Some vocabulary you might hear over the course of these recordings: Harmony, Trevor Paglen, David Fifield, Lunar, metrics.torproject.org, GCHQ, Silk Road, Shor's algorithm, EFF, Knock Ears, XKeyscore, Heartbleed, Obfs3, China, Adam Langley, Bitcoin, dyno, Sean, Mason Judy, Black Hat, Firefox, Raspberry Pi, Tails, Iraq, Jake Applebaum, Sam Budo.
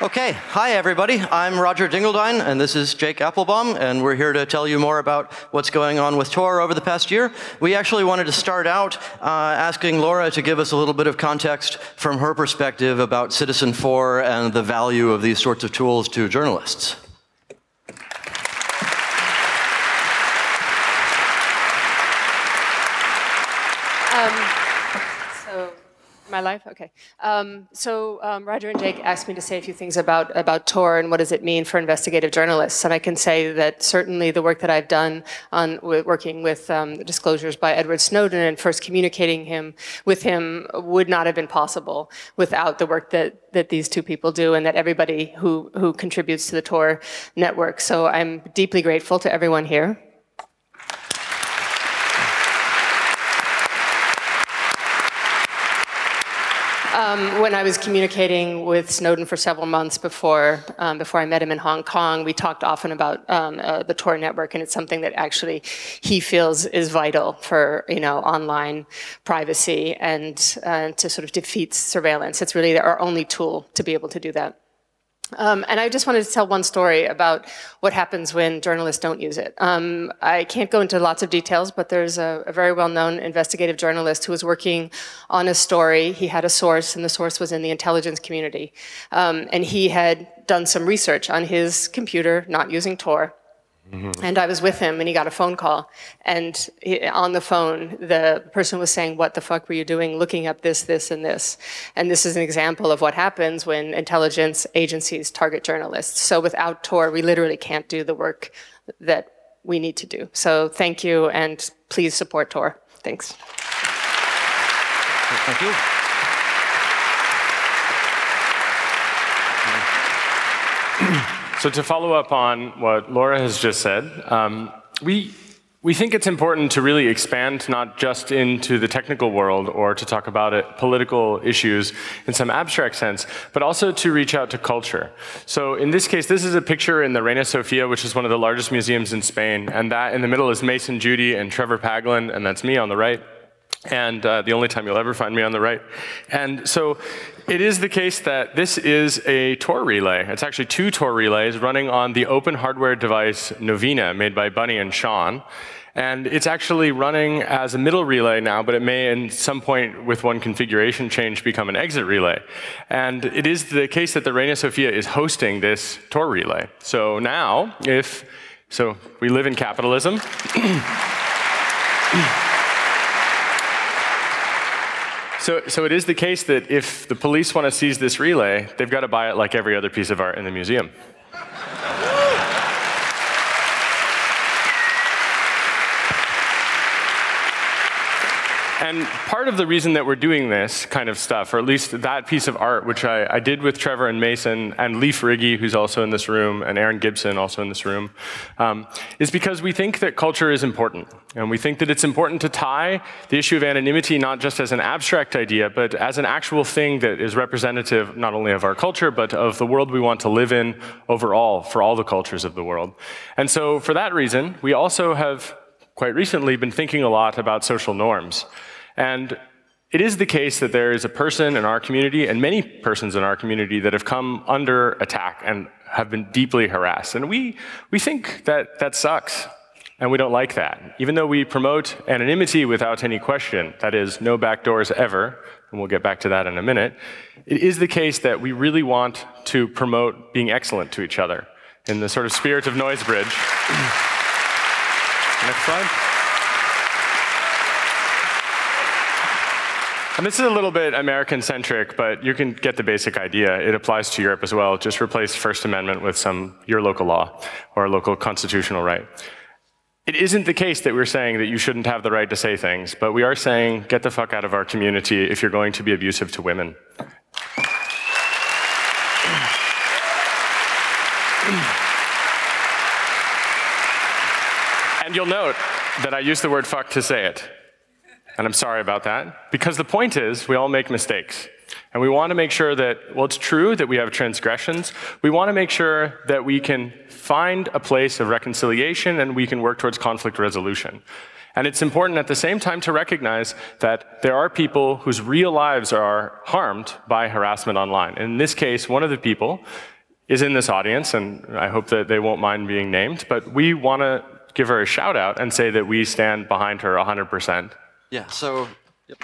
Okay, hi everybody. I'm Roger Dingledine, and this is Jake Applebaum, and we're here to tell you more about what's going on with Tor over the past year. We actually wanted to start out asking Laura to give us a little bit of context from her perspective about Citizen Four and the value of these sorts of tools to journalists. My life? Okay. Roger and Jake asked me to say a few things about Tor and what does it mean for investigative journalists. And I can say that certainly the work that I've done on working with disclosures by Edward Snowden and first communicating with him would not have been possible without the work that these two people do and that everybody who contributes to the Tor network. So I'm deeply grateful to everyone here. When I was communicating with Snowden for several months before I met him in Hong Kong, we talked often about the Tor network, and it's something that actually he feels is vital for online privacy and to sort of defeat surveillance. It's really our only tool to be able to do that. And I just wanted to tell one story about what happens when journalists don't use it. I can't go into lots of details, but there's a very well-known investigative journalist who was working on a story. He had a source, and the source was in the intelligence community. And he had done some research on his computer, not using Tor. Mm-hmm. And I was with him, and he got a phone call. And on the phone, the person was saying, what the fuck were you doing looking up this, this, and this? And this is an example of what happens when intelligence agencies target journalists. So without Tor, we literally can't do the work that we need to do. So thank you, and please support Tor. Thanks. Thank you. So to follow up on what Laura has just said, we think it's important to really expand not just into the technical world or to talk about political issues in some abstract sense, but also to reach out to culture. So in this case, this is a picture in the Reina Sofia, which is one of the largest museums in Spain, and that in the middle is Mason Judy and Trevor Paglen, and that's me on the right. And the only time you'll ever find me on the right. And so it is the case that this is a Tor relay. It's actually two Tor relays running on the open hardware device Novena, made by Bunny and Sean. And it's actually running as a middle relay now, but it may at some point with one configuration change become an exit relay. And it is the case that the Reina Sofia is hosting this Tor relay. So now, we live in capitalism. So it is the case that if the police want to seize this relay, they've got to buy it like every other piece of art in the museum. And part of the reason that we're doing this kind of stuff, or at least that piece of art, which I did with Trevor and Mason, and Leif Riggi, who's also in this room, and Aaron Gibson, also in this room, is because we think that culture is important. And we think that it's important to tie the issue of anonymity not just as an abstract idea, but as an actual thing that is representative not only of our culture, but of the world we want to live in overall, for all the cultures of the world. And so for that reason, we also have quite recently been thinking a lot about social norms. And it is the case that there is a person in our community, and many persons in our community, that have come under attack and have been deeply harassed. And we think that that sucks, and we don't like that. Even though we promote anonymity without any question, that is, no backdoors ever, and we'll get back to that in a minute, it is the case that we really want to promote being excellent to each other in the sort of spirit of Noisebridge. Next slide. And this is a little bit American-centric, but you can get the basic idea. It applies to Europe as well. Just replace First Amendment with your local law or local constitutional right. It isn't the case that we're saying that you shouldn't have the right to say things, but we are saying get the fuck out of our community if you're going to be abusive to women. And you'll note that I use the word fuck to say it. And I'm sorry about that, because the point is we all make mistakes. And we want to make sure that, well, it's true that we have transgressions. We want to make sure that we can find a place of reconciliation and we can work towards conflict resolution. And it's important at the same time to recognize that there are people whose real lives are harmed by harassment online. And in this case, one of the people is in this audience, and I hope that they won't mind being named, but we want to give her a shout out and say that we stand behind her 100%. Yeah, so... Yep.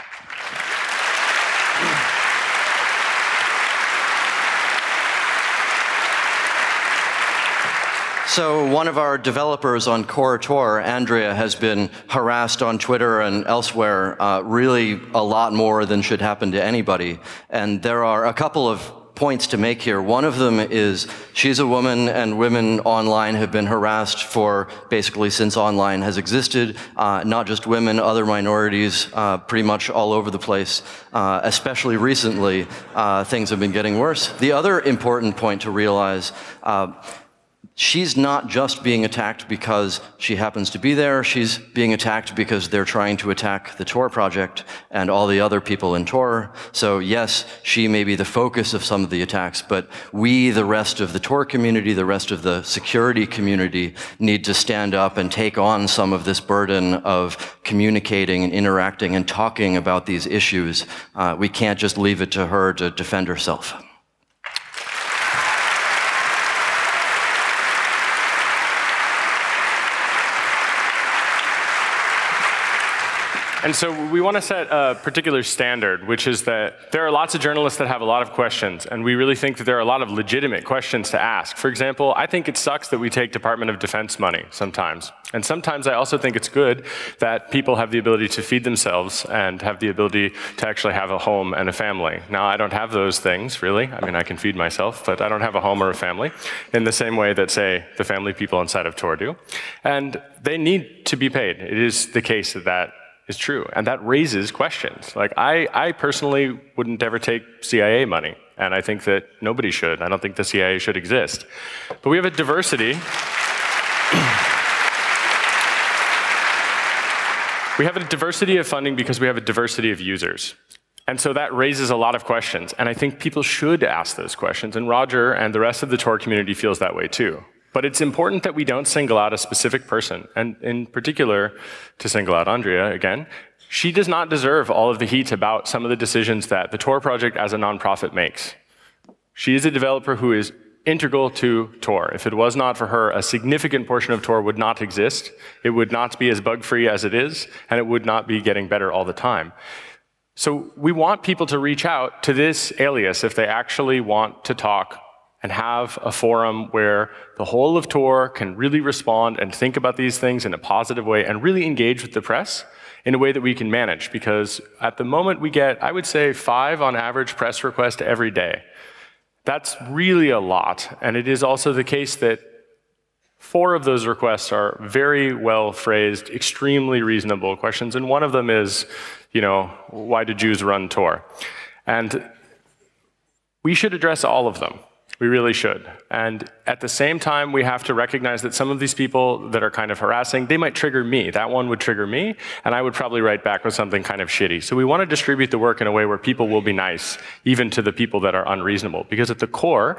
So one of our developers on Core Tor, Andrea, has been harassed on Twitter and elsewhere really a lot more than should happen to anybody. And there are a couple of points to make here. One of them is she's a woman, and women online have been harassed for basically since online has existed, not just women, other minorities, pretty much all over the place, especially recently. Things have been getting worse. The other important point to realize, she's not just being attacked because she happens to be there. She's being attacked because they're trying to attack the Tor project and all the other people in Tor. So yes, she may be the focus of some of the attacks, but we, the rest of the Tor community, the rest of the security community, need to stand up and take on some of this burden of communicating and interacting and talking about these issues. We can't just leave it to her to defend herself. And so we want to set a particular standard, which is that there are lots of journalists that have a lot of questions, and we really think that there are a lot of legitimate questions to ask. For example, I think it sucks that we take Department of Defense money sometimes. And sometimes I also think it's good that people have the ability to feed themselves and have the ability to actually have a home and a family. Now, I don't have those things, really. I mean, I can feed myself, but I don't have a home or a family in the same way that, say, the family people inside of Tor do. And they need to be paid. It is the case that that is true, and that raises questions. Like, I personally wouldn't ever take CIA money, and I think that nobody should. I don't think the CIA should exist. But we have a diversity. We have a diversity of funding because we have a diversity of users. And so that raises a lot of questions, and I think people should ask those questions, and Roger and the rest of the Tor community feels that way too. But it's important that we don't single out a specific person, and in particular, to single out Andrea again, she does not deserve all of the heat about some of the decisions that the Tor project as a nonprofit makes. She is a developer who is integral to Tor. If it was not for her, a significant portion of Tor would not exist, it would not be as bug-free as it is, and it would not be getting better all the time. So we want people to reach out to this alias if they actually want to talk and have a forum where the whole of Tor can really respond and think about these things in a positive way and really engage with the press in a way that we can manage. Because at the moment we get, I would say, 5 on average press requests every day. That's really a lot. And it is also the case that 4 of those requests are very well-phrased, extremely reasonable questions. And one of them is, you know, why do Jews run Tor? And we should address all of them. We really should. And at the same time, we have to recognize that some of these people that are kind of harassing, they might trigger me. That one would trigger me, and I would probably write back with something kind of shitty. So we want to distribute the work in a way where people will be nice, even to the people that are unreasonable. Because at the core,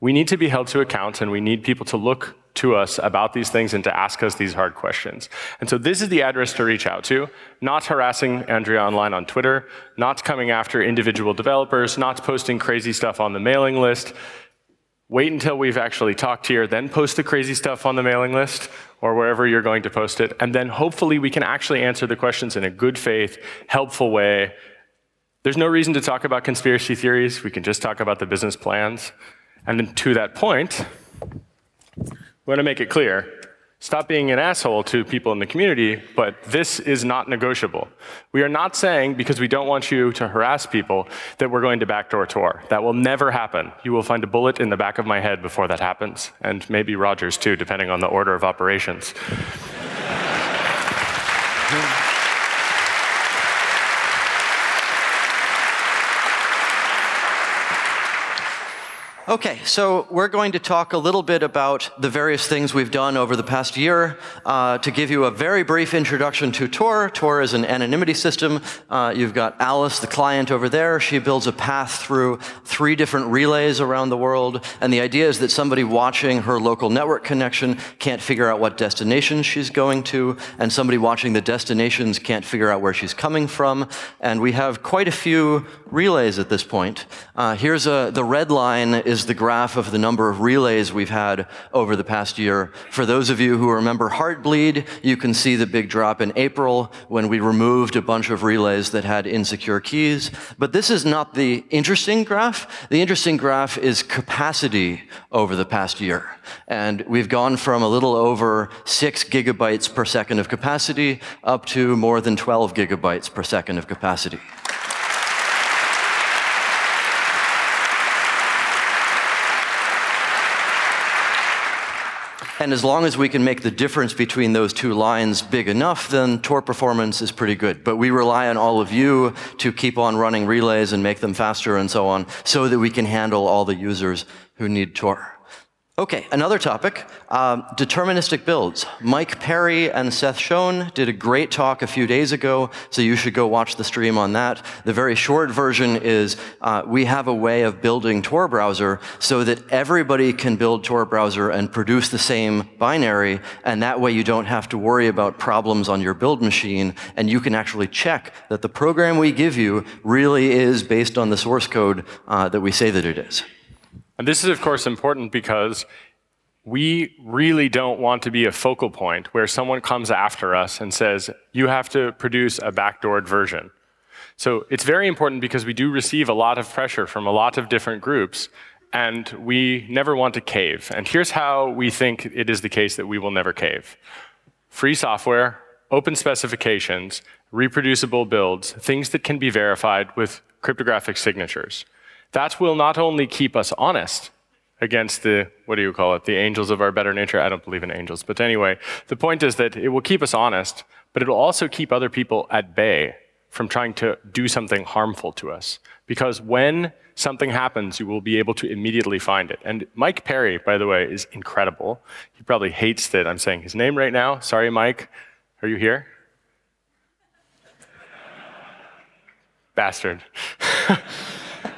we need to be held to account, and we need people to look to us about these things and to ask us these hard questions. And so this is the address to reach out to, not harassing Andrea online on Twitter, not coming after individual developers, not posting crazy stuff on the mailing list. Wait until we've actually talked here, then post the crazy stuff on the mailing list or wherever you're going to post it, and then hopefully we can actually answer the questions in a good faith, helpful way. There's no reason to talk about conspiracy theories, we can just talk about the business plans. And then to that point, we want to make it clear, stop being an asshole to people in the community, but this is not negotiable. We are not saying, because we don't want you to harass people, that we're going to backdoor Tor. That will never happen. You will find a bullet in the back of my head before that happens, and maybe Roger's too, depending on the order of operations. Okay, so we're going to talk a little bit about the various things we've done over the past year to give you a very brief introduction to Tor. Tor is an anonymity system. You've got Alice, the client over there. She builds a path through 3 different relays around the world, and the idea is that somebody watching her local network connection can't figure out what destination she's going to, and somebody watching the destinations can't figure out where she's coming from, and we have quite a few relays at this point. Here's the red line is the graph of the number of relays we've had over the past year. For those of you who remember Heartbleed, you can see the big drop in April when we removed a bunch of relays that had insecure keys. But this is not the interesting graph. The interesting graph is capacity over the past year. And we've gone from a little over 6 gigabytes per second of capacity up to more than 12 gigabytes per second of capacity. And as long as we can make the difference between those 2 lines big enough, then Tor performance is pretty good. But we rely on all of you to keep on running relays and make them faster and so on, so that we can handle all the users who need Tor. Okay, another topic, deterministic builds. Mike Perry and Seth Schoen did a great talk a few days ago, so you should go watch the stream on that. The very short version is we have a way of building Tor Browser so that everybody can build Tor Browser and produce the same binary, and that way you don't have to worry about problems on your build machine, and you can actually check that the program we give you really is based on the source code that we say that it is. And this is, of course, important because we really don't want to be a focal point where someone comes after us and says, you have to produce a backdoored version. So it's very important because we do receive a lot of pressure from a lot of different groups, and we never want to cave. And here's how we think it is the case that we will never cave. Free software, open specifications, reproducible builds, things that can be verified with cryptographic signatures. That will not only keep us honest against the, what do you call it, the angels of our better nature. I don't believe in angels, but anyway, the point is that it will keep us honest, but it will also keep other people at bay from trying to do something harmful to us. Because when something happens, you will be able to immediately find it. And Mike Perry, by the way, is incredible. He probably hates that I'm saying his name right now. Sorry, Mike. Are you here? Bastard.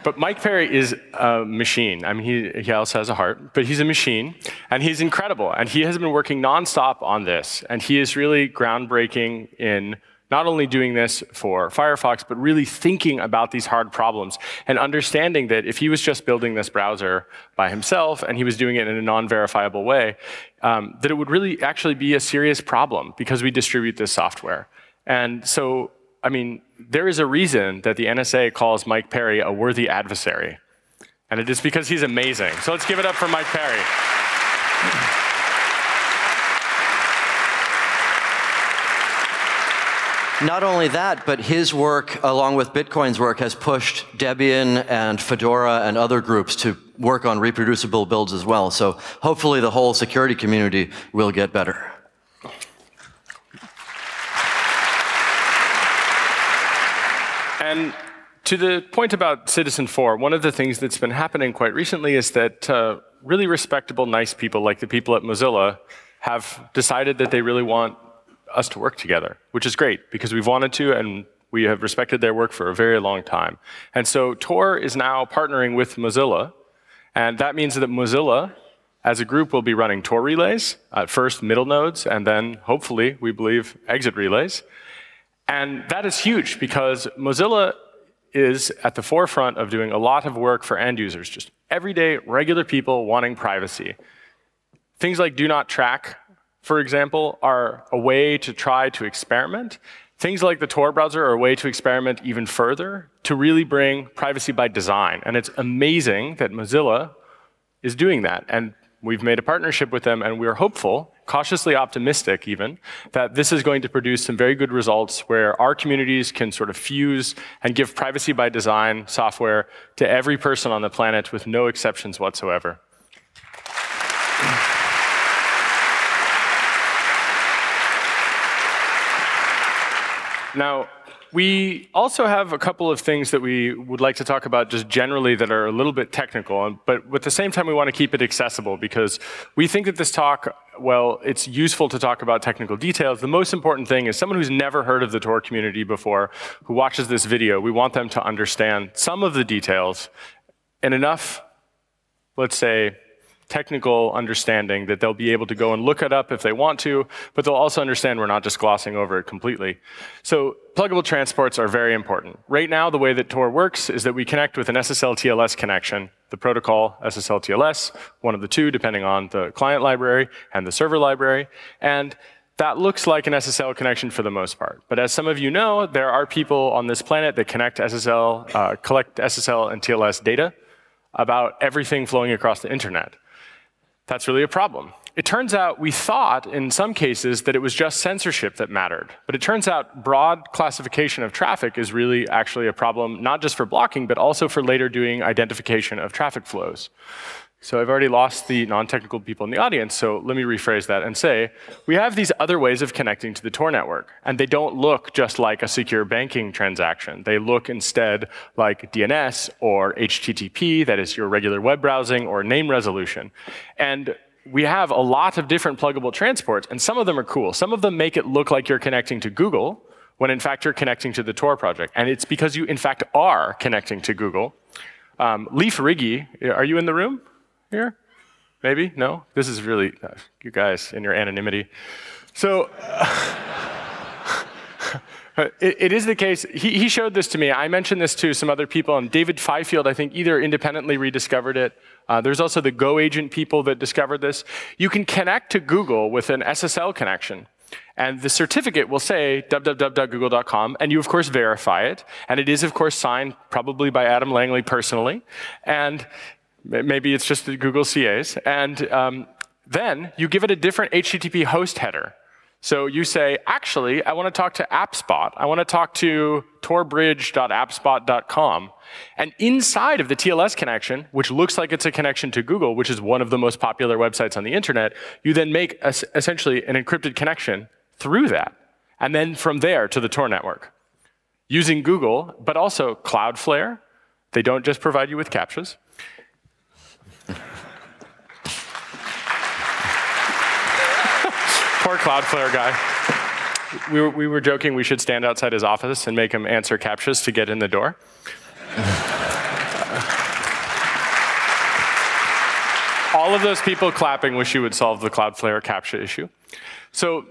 But Mike Perry is a machine. I mean, he also has a heart, but he's a machine, and he's incredible. And he has been working nonstop on this, and he is really groundbreaking in not only doing this for Firefox, but really thinking about these hard problems and understanding that if he was just building this browser by himself and he was doing it in a non-verifiable way, that it would really actually be a serious problem because we distribute this software. And so, I mean, there is a reason that the NSA calls Mike Perry a worthy adversary. And it is because he's amazing. So let's give it up for Mike Perry. Not only that, but his work, along with Bitcoin's work, has pushed Debian and Fedora and other groups to work on reproducible builds as well. So hopefully the whole security community will get better. And to the point about Citizen Four, one of the things that's been happening quite recently is that really respectable, nice people like the people at Mozilla have decided that they really want us to work together, which is great because we've wanted to and we have respected their work for a very long time. And so Tor is now partnering with Mozilla, and that means that Mozilla, as a group, will be running Tor relays, first middle nodes, and then hopefully, we believe, exit relays. And that is huge because Mozilla is at the forefront of doing a lot of work for end users, just everyday, regular people wanting privacy. Things like do not track, for example, are a way to try to experiment. Things like the Tor browser are a way to experiment even further to really bring privacy by design. And it's amazing that Mozilla is doing that. And we've made a partnership with them, and we are hopeful, cautiously optimistic even, that this is going to produce some very good results where our communities can sort of fuse and give privacy by design software to every person on the planet with no exceptions whatsoever. Now, We also have a couple of things that we would like to talk about just generally that are a little bit technical, but at the same time, we want to keep it accessible because we think that this talk, well, it's useful to talk about technical details. The most important thing is someone who's never heard of the Tor community before, who watches this video, we want them to understand some of the details and enough, let's say, technical understanding that they'll be able to go and look it up if they want to, but they'll also understand we're not just glossing over it completely. So pluggable transports are very important. Right now, the way that Tor works is that we connect with an SSL TLS connection, the protocol SSL TLS, one of the two, depending on the client library and the server library. And that looks like an SSL connection for the most part. But as some of you know, there are people on this planet that collect SSL and TLS data about everything flowing across the internet. That's really a problem. It turns out we thought, in some cases, that it was just censorship that mattered. But it turns out broad classification of traffic is really actually a problem, not just for blocking, but also for later doing identification of traffic flows. So I've already lost the non-technical people in the audience, so let me rephrase that and say, we have these other ways of connecting to the Tor network, and they don't look just like a secure banking transaction. They look instead like DNS or HTTP, that is your regular web browsing, or name resolution. And we have a lot of different pluggable transports, and some of them are cool. Some of them make it look like you're connecting to Google, when in fact you're connecting to the Tor project. And it's because you in fact are connecting to Google. Leif Riggi, are you in the room? Here? Maybe? No? This is really, you guys in your anonymity. So it is the case. He showed this to me. I mentioned this to some other people, and David Fifield, I think, either independently rediscovered it. There's also the Go Agent people that discovered this. You can connect to Google with an SSL connection. And the certificate will say www.google.com, and you, of course, verify it. And it is, of course, signed probably by Adam Langley personally. And maybe it's just the Google CAs. And then you give it a different HTTP host header. So you say, actually, I want to talk to AppSpot. I want to talk to torbridge.appspot.com. And inside of the TLS connection, which looks like it's a connection to Google, which is one of the most popular websites on the internet, you then make essentially an encrypted connection through that. And then from there to the Tor network. Using Google, but also Cloudflare. They don't just provide you with CAPTCHAs. Poor Cloudflare guy. We were joking we should stand outside his office and make him answer CAPTCHAs to get in the door. All of those people clapping wish you would solve the Cloudflare CAPTCHA issue. So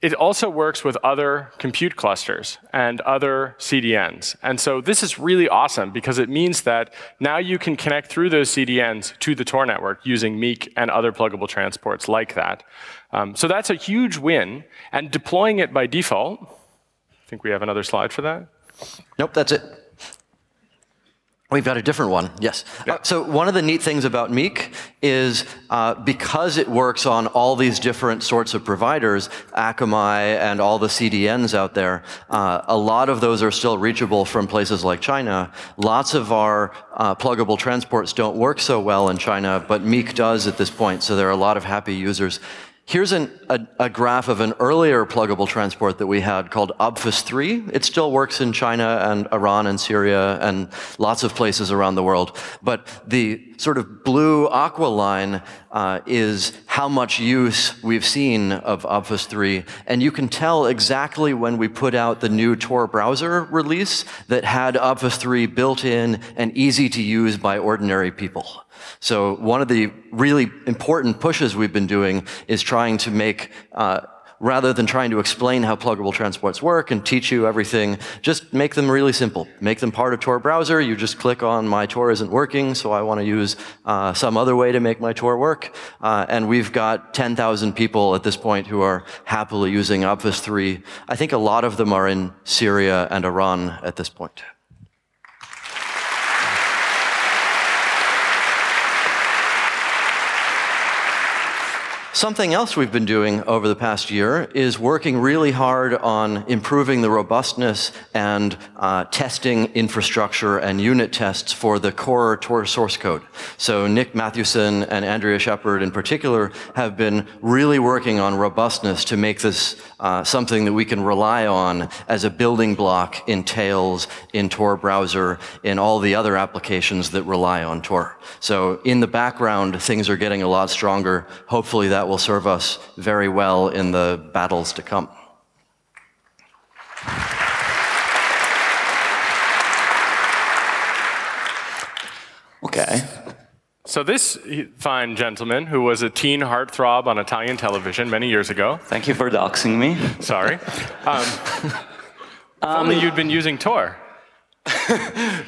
it also works with other compute clusters and other CDNs. And so this is really awesome because it means that now you can connect through those CDNs to the Tor network using Meek and other pluggable transports like that. So that's a huge win, and deploying it by default, I think we have another slide for that. Nope, that's it. We've got a different one, yes. Yeah. So one of the neat things about Meek is because it works on all these different sorts of providers, Akamai and all the CDNs out there, a lot of those are still reachable from places like China. Lots of our pluggable transports don't work so well in China, but Meek does at this point, so there are a lot of happy users. Here's a graph of an earlier pluggable transport that we had called Obfs3. It still works in China and Iran and Syria and lots of places around the world. But the sort of blue aqua line is how much use we've seen of Obfs3. And you can tell exactly when we put out the new Tor browser release that had Obfs3 built in and easy to use by ordinary people. So one of the really important pushes we've been doing is trying to make, rather than trying to explain how pluggable transports work and teach you everything, just make them really simple. Make them part of Tor browser. You just click on my Tor isn't working, so I want to use some other way to make my Tor work. And we've got 10,000 people at this point who are happily using Obfs3. I think a lot of them are in Syria and Iran at this point. Something else we've been doing over the past year is working really hard on improving the robustness and testing infrastructure and unit tests for the core Tor source code. So Nick Mathewson and Andrea Shepherd in particular have been really working on robustness to make this something that we can rely on as a building block in Tails, in Tor Browser, in all the other applications that rely on Tor. So in the background, things are getting a lot stronger. Hopefully that will serve us very well in the battles to come. Okay. So this fine gentleman, who was a teen heartthrob on Italian television many years ago. Thank you for doxing me. Sorry. If only you'd been using Tor.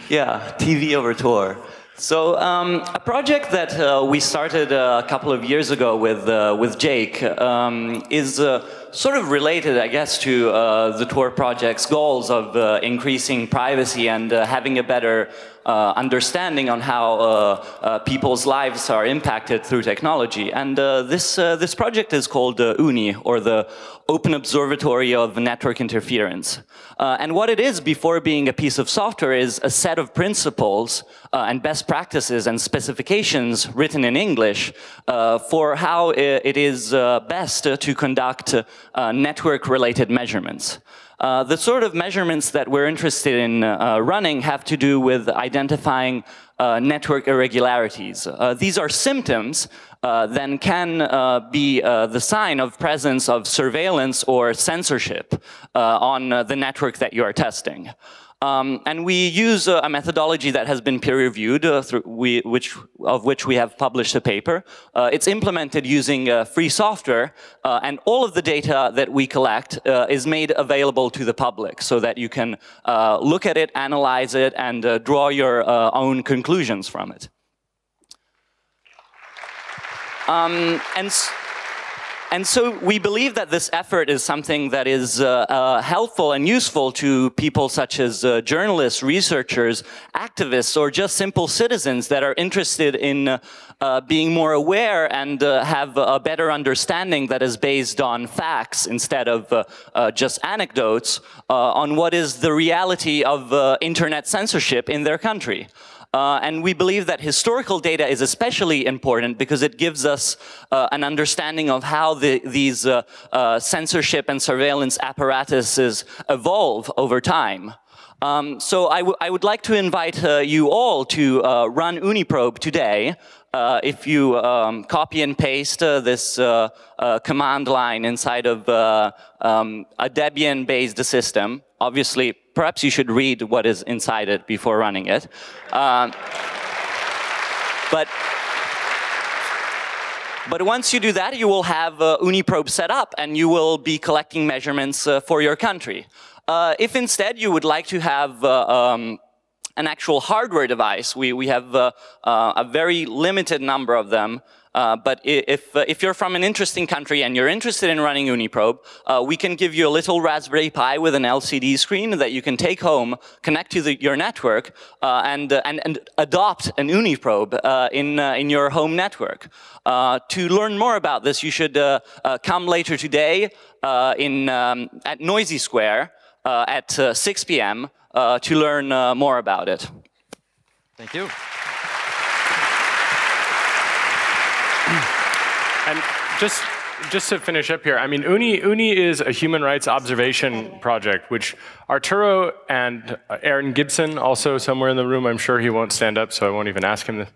Yeah, TV over Tor. So a project that we started a couple of years ago with Jake is sort of related, I guess, to the Tor project's goals of increasing privacy and having a better understanding on how people's lives are impacted through technology. And this project is called UNI, or the Open Observatory of Network Interference. And what it is, before being a piece of software, is a set of principles and best practices and specifications written in English for how it is best to conduct network-related measurements. The sort of measurements that we're interested in running have to do with identifying network irregularities. These are symptoms that can be the sign of presence of surveillance or censorship on the network that you are testing. And we use a methodology that has been peer-reviewed, of which we have published a paper. It's implemented using free software, and all of the data that we collect is made available to the public so that you can look at it, analyze it, and draw your own conclusions from it. And so we believe that this effort is something that is helpful and useful to people such as journalists, researchers, activists, or just simple citizens that are interested in being more aware and have a better understanding that is based on facts instead of just anecdotes on what is the reality of internet censorship in their country. And we believe that historical data is especially important because it gives us an understanding of how these censorship and surveillance apparatuses evolve over time. So I would like to invite you all to run UniProbe today. If you copy and paste this command line inside of a Debian-based system, obviously, perhaps you should read what is inside it before running it. But once you do that, you will have UniProbe set up, and you will be collecting measurements for your country. If instead you would like to have an actual hardware device, we have a very limited number of them. But if you're from an interesting country and you're interested in running UniProbe, we can give you a little Raspberry Pi with an LCD screen that you can take home, connect to your network, and adopt an UniProbe in your home network. To learn more about this, you should come later today at Noisy Square at 6 p.m. To learn more about it. Thank you. And just to finish up here, I mean, UNI is a human rights observation project, which Arturo and Aaron Gibson, also somewhere in the room, I'm sure he won't stand up, so I won't even ask him this.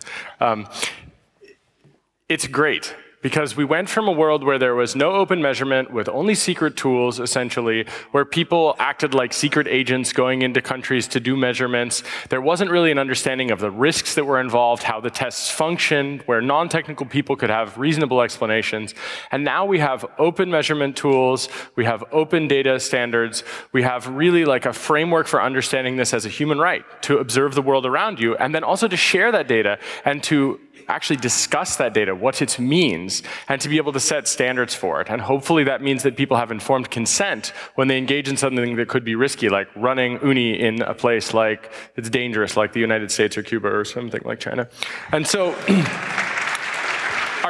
It's great, because we went from a world where there was no open measurement, with only secret tools, essentially, where people acted like secret agents going into countries to do measurements. There wasn't really an understanding of the risks that were involved, how the tests functioned, where non-technical people could have reasonable explanations. And now we have open measurement tools, we have open data standards, we have really like a framework for understanding this as a human right, to observe the world around you, and then also to share that data, and to actually discuss that data, what it means, and to be able to set standards for it. And hopefully that means that people have informed consent when they engage in something that could be risky, like running UNI in a place like it's dangerous, like the United States or Cuba or something like China. And so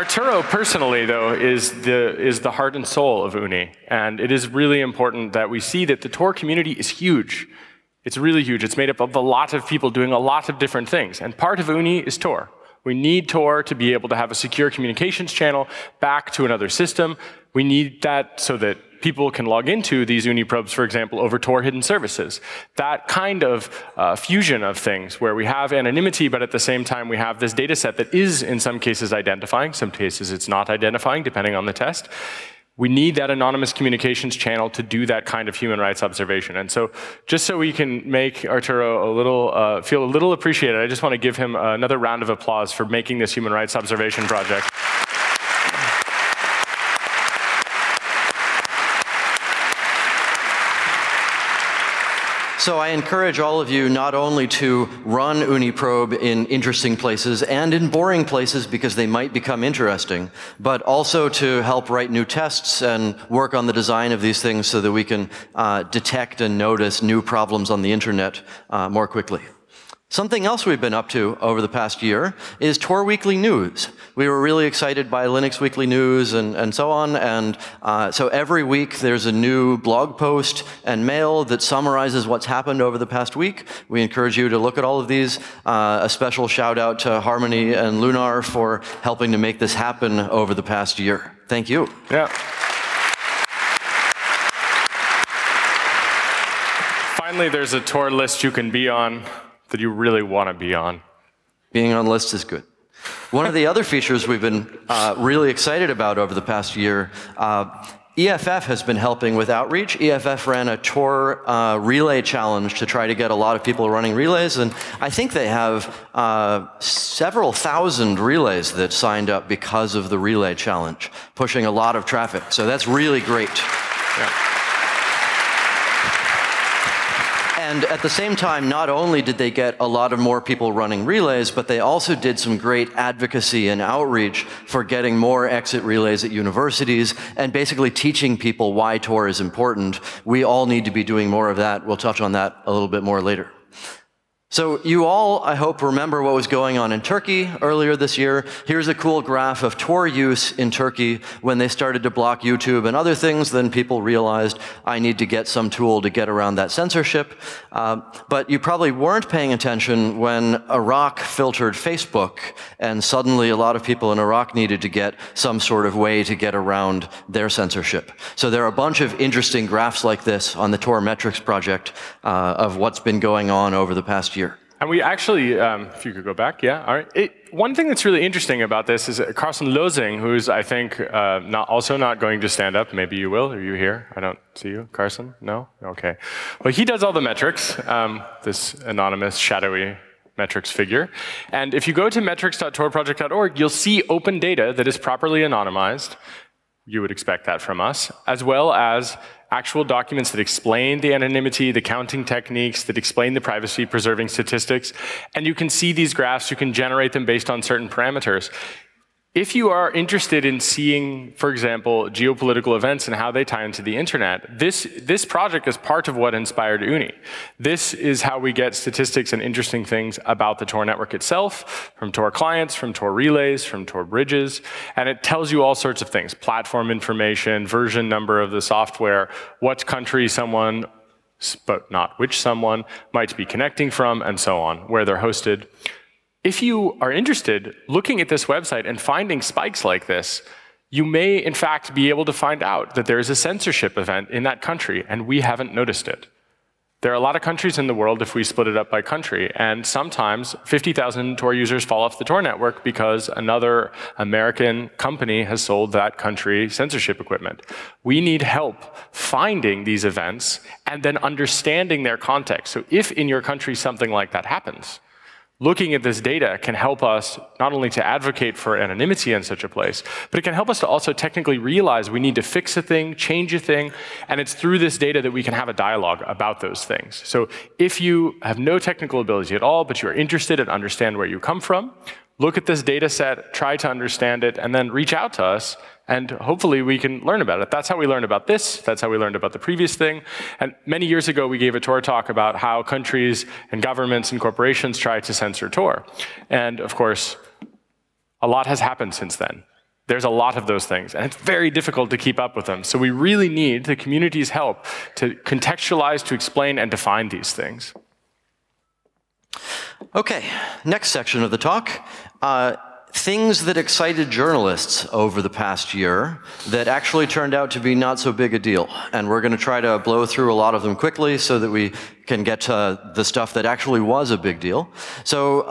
Arturo personally, though, is the heart and soul of UNI, and it is really important that we see that the Tor community is huge. It's really huge. It's made up of a lot of people doing a lot of different things, and part of UNI is Tor. We need Tor to be able to have a secure communications channel back to another system. We need that so that people can log into these UniProbes, for example, over Tor hidden services. That kind of fusion of things where we have anonymity, but at the same time we have this data set that is in some cases identifying, some cases it's not identifying, depending on the test. We need that anonymous communications channel to do that kind of human rights observation. And so just so we can make Arturo a little, feel a little appreciated, I just want to give him another round of applause for making this human rights observation project. So I encourage all of you not only to run UniProbe in interesting places and in boring places because they might become interesting, but also to help write new tests and work on the design of these things so that we can detect and notice new problems on the internet more quickly. Something else we've been up to over the past year is Tor Weekly News. We were really excited by Linux Weekly News and so on, and so every week there's a new blog post and mail that summarizes what's happened over the past week. We encourage you to look at all of these. A special shout out to Harmony and Lunar for helping to make this happen over the past year. Thank you. Yeah. Finally, there's a Tor list you can be on that you really want to be on. Being on lists is good. One of the other features we've been really excited about over the past year, EFF has been helping with outreach. EFF ran a Tor relay challenge to try to get a lot of people running relays, and I think they have several thousand relays that signed up because of the relay challenge, pushing a lot of traffic. So that's really great. Yeah. And at the same time, not only did they get a lot of more people running relays, but they also did some great advocacy and outreach for getting more exit relays at universities and basically teaching people why Tor is important. We all need to be doing more of that. We'll touch on that a little bit more later. So you all, I hope, remember what was going on in Turkey earlier this year. Here's a cool graph of Tor use in Turkey. When they started to block YouTube and other things, then people realized, I need to get some tool to get around that censorship. But you probably weren't paying attention when Iraq filtered Facebook, and suddenly a lot of people in Iraq needed to get some sort of way to get around their censorship. So there are a bunch of interesting graphs like this on the Tor Metrics project of what's been going on over the past year. And we actually, if you could go back, yeah, all right. One thing that's really interesting about this is Carsten Losing, who's, I think, also not going to stand up. Maybe you will. Are you here? I don't see you. Carsten? No? Okay. Well, he does all the metrics, this anonymous, shadowy metrics figure. And if you go to metrics.torproject.org, you'll see open data that is properly anonymized. You would expect that from us, as well as actual documents that explain the anonymity, the counting techniques, that explain the privacy-preserving statistics. And you can see these graphs. You can generate them based on certain parameters. If you are interested in seeing, for example, geopolitical events and how they tie into the internet, this project is part of what inspired UNI. This is how we get statistics and interesting things about the Tor network itself, from Tor clients, from Tor relays, from Tor bridges, and it tells you all sorts of things, platform information, version number of the software, what country someone, but not which someone, might be connecting from, and so on, where they're hosted. If you are interested looking at this website and finding spikes like this, you may, in fact, be able to find out that there is a censorship event in that country, and we haven't noticed it. There are a lot of countries in the world if we split it up by country, and sometimes 50,000 Tor users fall off the Tor network because another American company has sold that country censorship equipment. We need help finding these events and then understanding their context. So if in your country something like that happens, looking at this data can help us not only to advocate for anonymity in such a place, but it can help us to also technically realize we need to fix a thing, change a thing, and it's through this data that we can have a dialogue about those things. So if you have no technical ability at all, but you're interested and understand where you come from, look at this data set, try to understand it, and then reach out to us, and hopefully we can learn about it. That's how we learned about this. That's how we learned about the previous thing. And many years ago, we gave a Tor talk about how countries and governments and corporations try to censor Tor. And of course, a lot has happened since then. There's a lot of those things, and it's very difficult to keep up with them. So we really need the community's help to contextualize, to explain, and define these things. Okay, next section of the talk. Things that excited journalists over the past year that actually turned out to be not so big a deal. And we're going to try to blow through a lot of them quickly so that we can get to the stuff that actually was a big deal. So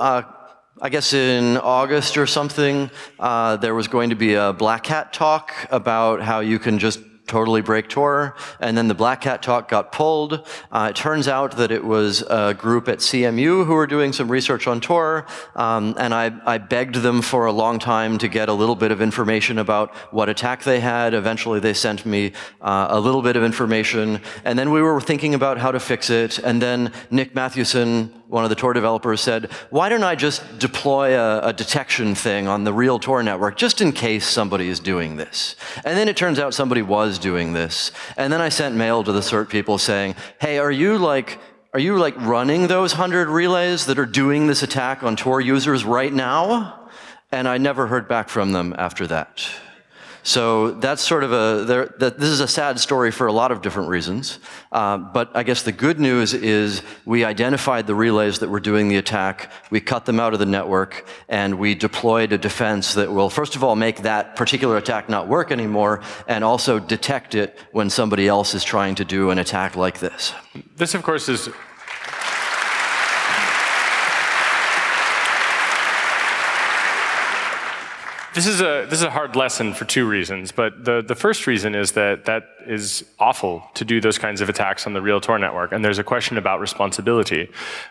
I guess in August or something, there was going to be a Black Hat talk about how you can just totally break Tor, and then the Black Hat talk got pulled. It turns out that it was a group at CMU who were doing some research on Tor, and I begged them for a long time to get a little bit of information about what attack they had. Eventually they sent me a little bit of information, and then we were thinking about how to fix it, and then Nick Mathewson, one of the Tor developers, said, why don't I just deploy a detection thing on the real Tor network, just in case somebody is doing this? And then it turns out somebody was doing this. And then I sent mail to the CERT people saying, hey, are you running those 100 relays that are doing this attack on Tor users right now? And I never heard back from them after that. So that's sort of this is a sad story for a lot of different reasons. But I guess the good news is we identified the relays that were doing the attack, we cut them out of the network, and we deployed a defense that will, first of all, make that particular attack not work anymore, and also detect it when somebody else is trying to do an attack like this. This, of course, is... This is a hard lesson for two reasons, but the first reason is that is awful to do those kinds of attacks on the real Tor network, and there's a question about responsibility.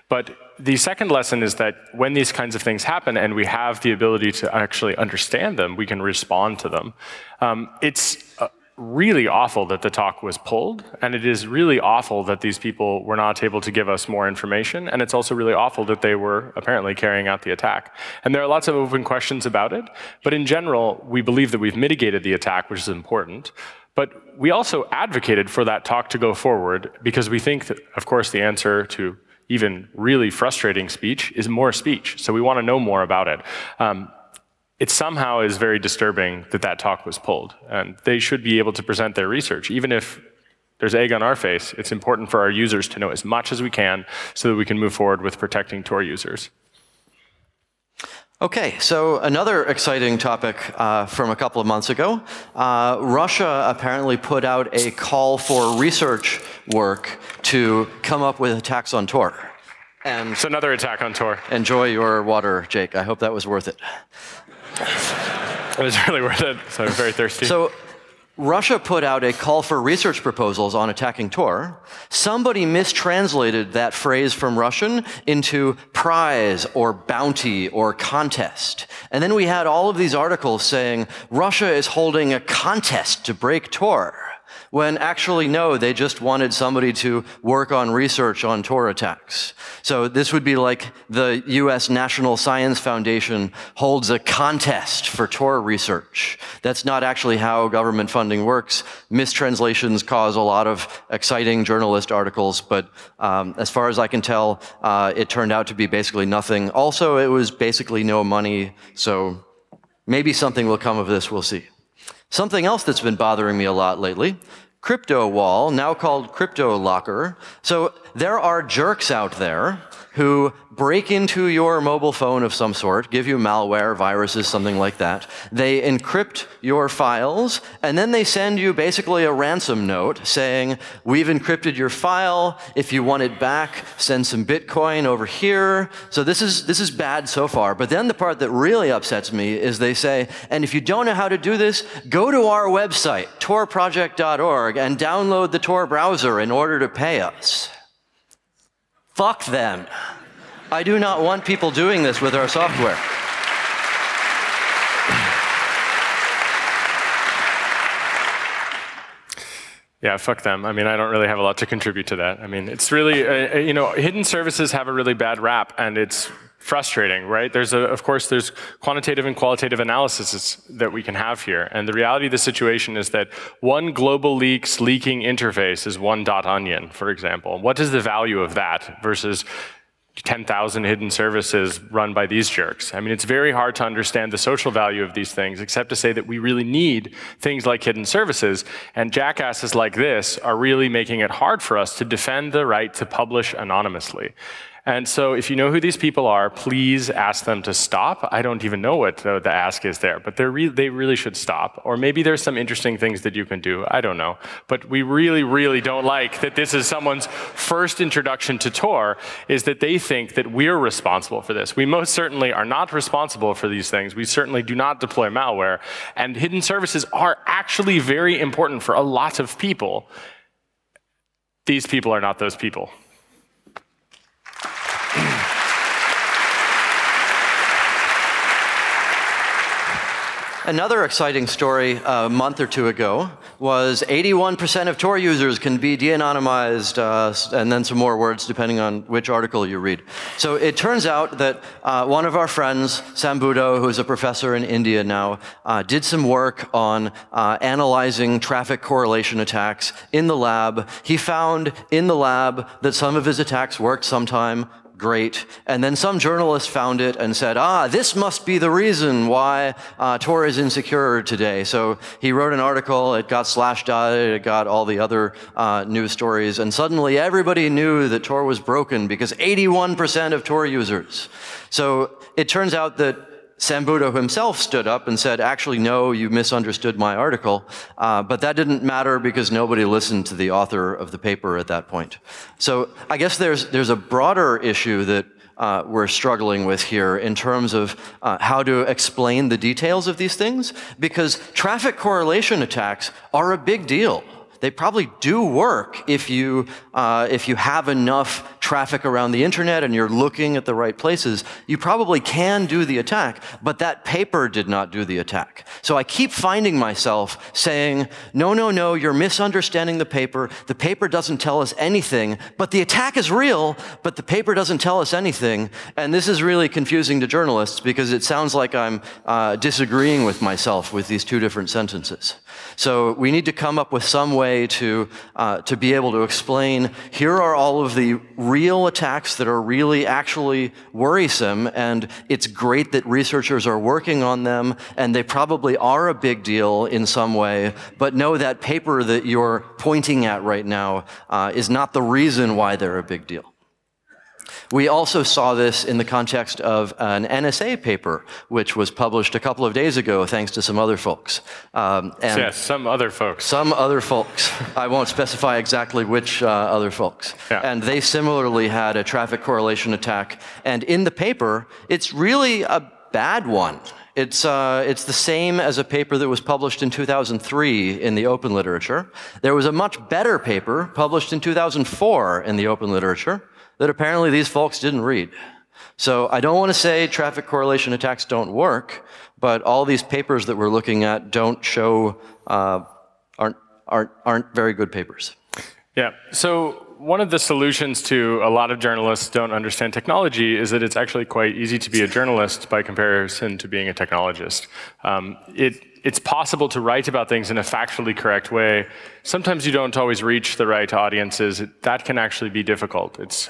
But the second lesson is that when these kinds of things happen and we have the ability to actually understand them, we can respond to them. It's really awful that the talk was pulled, and it is really awful that these people were not able to give us more information, and it's also really awful that they were apparently carrying out the attack. And there are lots of open questions about it, but in general, we believe that we've mitigated the attack, which is important. But we also advocated for that talk to go forward because we think that, of course, the answer to even really frustrating speech is more speech, so we want to know more about it. It somehow is very disturbing that that talk was pulled. And they should be able to present their research. Even if there's egg on our face, it's important for our users to know as much as we can so that we can move forward with protecting Tor users. Okay, so another exciting topic from a couple of months ago. Russia apparently put out a call for research work to come up with attacks on Tor. And it's another attack on Tor. Enjoy your water, Jake. I hope that was worth it. It was really worth it, so I'm very thirsty. So Russia put out a call for research proposals on attacking Tor. Somebody mistranslated that phrase from Russian into prize or bounty or contest. And then we had all of these articles saying Russia is holding a contest to break Tor, when actually, no, they just wanted somebody to work on research on Tor attacks. So this would be like the US National Science Foundation holds a contest for Tor research. That's not actually how government funding works. Mistranslations cause a lot of exciting journalist articles, but as far as I can tell, it turned out to be basically nothing. Also, it was basically no money, so maybe something will come of this, we'll see. Something else that's been bothering me a lot lately, CryptoWall, now called CryptoLocker. So there are jerks out there who break into your mobile phone of some sort, give you malware, viruses, something like that. They encrypt your files, and then they send you basically a ransom note saying, we've encrypted your file. If you want it back, send some Bitcoin over here. So this is bad so far. But then the part that really upsets me is they say, and if you don't know how to do this, go to our website, torproject.org, and download the Tor browser in order to pay us. Fuck them. I do not want people doing this with our software. Yeah, fuck them. I mean, I don't really have a lot to contribute to that. I mean, it's really, you know, hidden services have a really bad rap, and it's frustrating, right? Of course, there's quantitative and qualitative analysis that we can have here. And the reality of the situation is that one global leaks leaking interface is one .onion, for example. What is the value of that versus 10,000 hidden services run by these jerks. I mean, it's very hard to understand the social value of these things, except to say that we really need things like hidden services, and jackasses like this are really making it hard for us to defend the right to publish anonymously. And so if you know who these people are, please ask them to stop. I don't even know what the ask is there, but they really should stop. Or maybe there's some interesting things that you can do. I don't know. But we really, really don't like that this is someone's first introduction to Tor, is that they think that we're responsible for this. We most certainly are not responsible for these things. We certainly do not deploy malware. And hidden services are actually very important for a lot of people. These people are not those people. Another exciting story a month or two ago was 81% of Tor users can be de-anonymized, and then some more words depending on which article you read. So it turns out that one of our friends, Sam Budo, who's a professor in India now, did some work on analyzing traffic correlation attacks in the lab. He found in the lab that some of his attacks worked sometime. Great. And then some journalist found it and said, ah, this must be the reason why Tor is insecure today. So he wrote an article, it got /dotted, it got all the other news stories, and suddenly everybody knew that Tor was broken because 81% of Tor users. So it turns out that Sam Budo himself stood up and said, actually, no, you misunderstood my article. But that didn't matter because nobody listened to the author of the paper at that point. So I guess there's a broader issue that we're struggling with here in terms of how to explain the details of these things, because traffic correlation attacks are a big deal. They probably do work if you have enough traffic around the internet and you're looking at the right places. You probably can do the attack, but that paper did not do the attack. So I keep finding myself saying, no, no, no, you're misunderstanding the paper. The paper doesn't tell us anything, but the attack is real, but the paper doesn't tell us anything. And this is really confusing to journalists because it sounds like I'm disagreeing with myself with these two different sentences. So we need to come up with some way to be able to explain, here are all of the real attacks that are really actually worrisome, and it's great that researchers are working on them, and they probably are a big deal in some way, but know that paper that you're pointing at right now is not the reason why they're a big deal. We also saw this in the context of an NSA paper, which was published a couple of days ago, thanks to some other folks. And yes, some other folks. Some other folks. I won't specify exactly which other folks. Yeah. And they similarly had a traffic correlation attack. And in the paper, it's really a bad one. It's the same as a paper that was published in 2003 in the open literature. There was a much better paper published in 2004 in the open literature that apparently these folks didn't read. So I don't want to say traffic correlation attacks don't work, but all these papers that we're looking at don't show, aren't very good papers. Yeah, so one of the solutions to a lot of journalists don't understand technology is that it's actually quite easy to be a journalist by comparison to being a technologist. It's possible to write about things in a factually correct way. Sometimes you don't always reach the right audiences. That can actually be difficult. It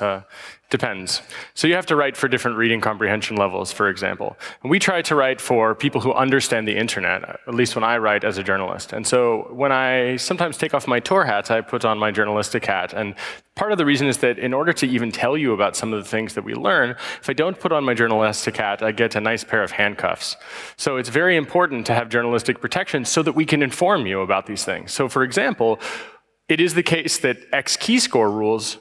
depends. So you have to write for different reading comprehension levels, for example. And we try to write for people who understand the internet, at least when I write as a journalist. And so when I sometimes take off my Tor hat, I put on my journalistic hat. And part of the reason is that in order to even tell you about some of the things that we learn, if I don't put on my journalistic hat, I get a nice pair of handcuffs. So it's very important to have journalistic protection so that we can inform you about these things. So for example, it is the case that X key score rules,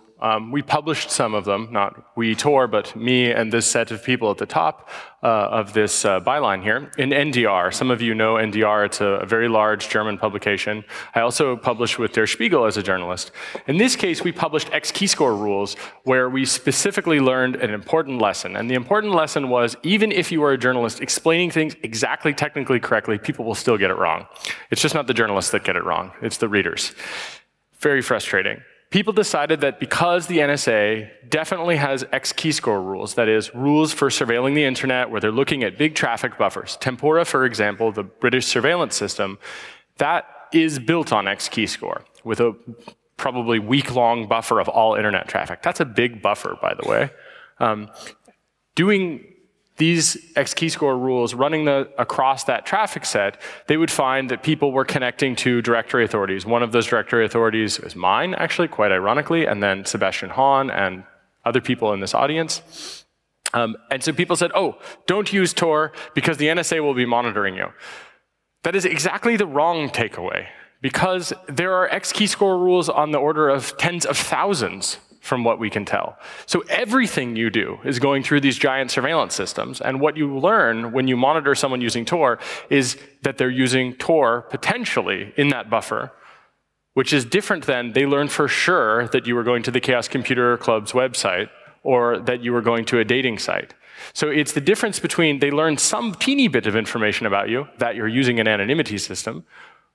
we published some of them, not we Tor, but me and this set of people at the top of this byline here, in NDR. Some of you know NDR, it's a very large German publication. I also published with Der Spiegel as a journalist. In this case, we published X key score rules, where we specifically learned an important lesson. And the important lesson was, even if you are a journalist, explaining things exactly technically correctly, people will still get it wrong. It's just not the journalists that get it wrong, it's the readers. Very frustrating. People decided that because the NSA definitely has X key score rules, that is, rules for surveilling the internet where they're looking at big traffic buffers. Tempora, for example, the British surveillance system, that is built on X key score with a probably week-long buffer of all internet traffic. That's a big buffer, by the way. Doing these X-keyscore rules, running across that traffic set, they would find that people were connecting to directory authorities. One of those directory authorities was mine, actually, quite ironically, and then Sebastian Hahn and other people in this audience. And so people said, oh, don't use Tor because the NSA will be monitoring you. That is exactly the wrong takeaway, because there are X-keyscore rules on the order of tens of thousands from what we can tell. So everything you do is going through these giant surveillance systems, and what you learn when you monitor someone using Tor is that they're using Tor potentially in that buffer, which is different than they learned for sure that you were going to the Chaos Computer Club's website or that you were going to a dating site. So it's the difference between they learned some teeny bit of information about you, that you're using an anonymity system,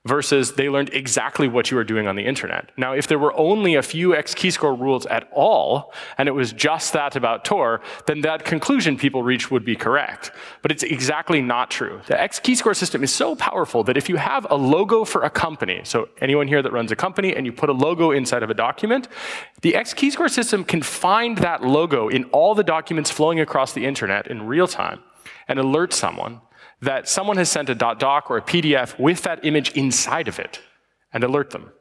versus they learned exactly what you were doing on the internet. Now, if there were only a few X-keyscore rules at all, and it was just that about Tor, then that conclusion people reached would be correct. But it's exactly not true. The X-keyscore system is so powerful that if you have a logo for a company, so anyone here that runs a company, and you put a logo inside of a document, the X-keyscore system can find that logo in all the documents flowing across the internet in real time and alert someone that someone has sent a .doc or a PDF with that image inside of it, and alert them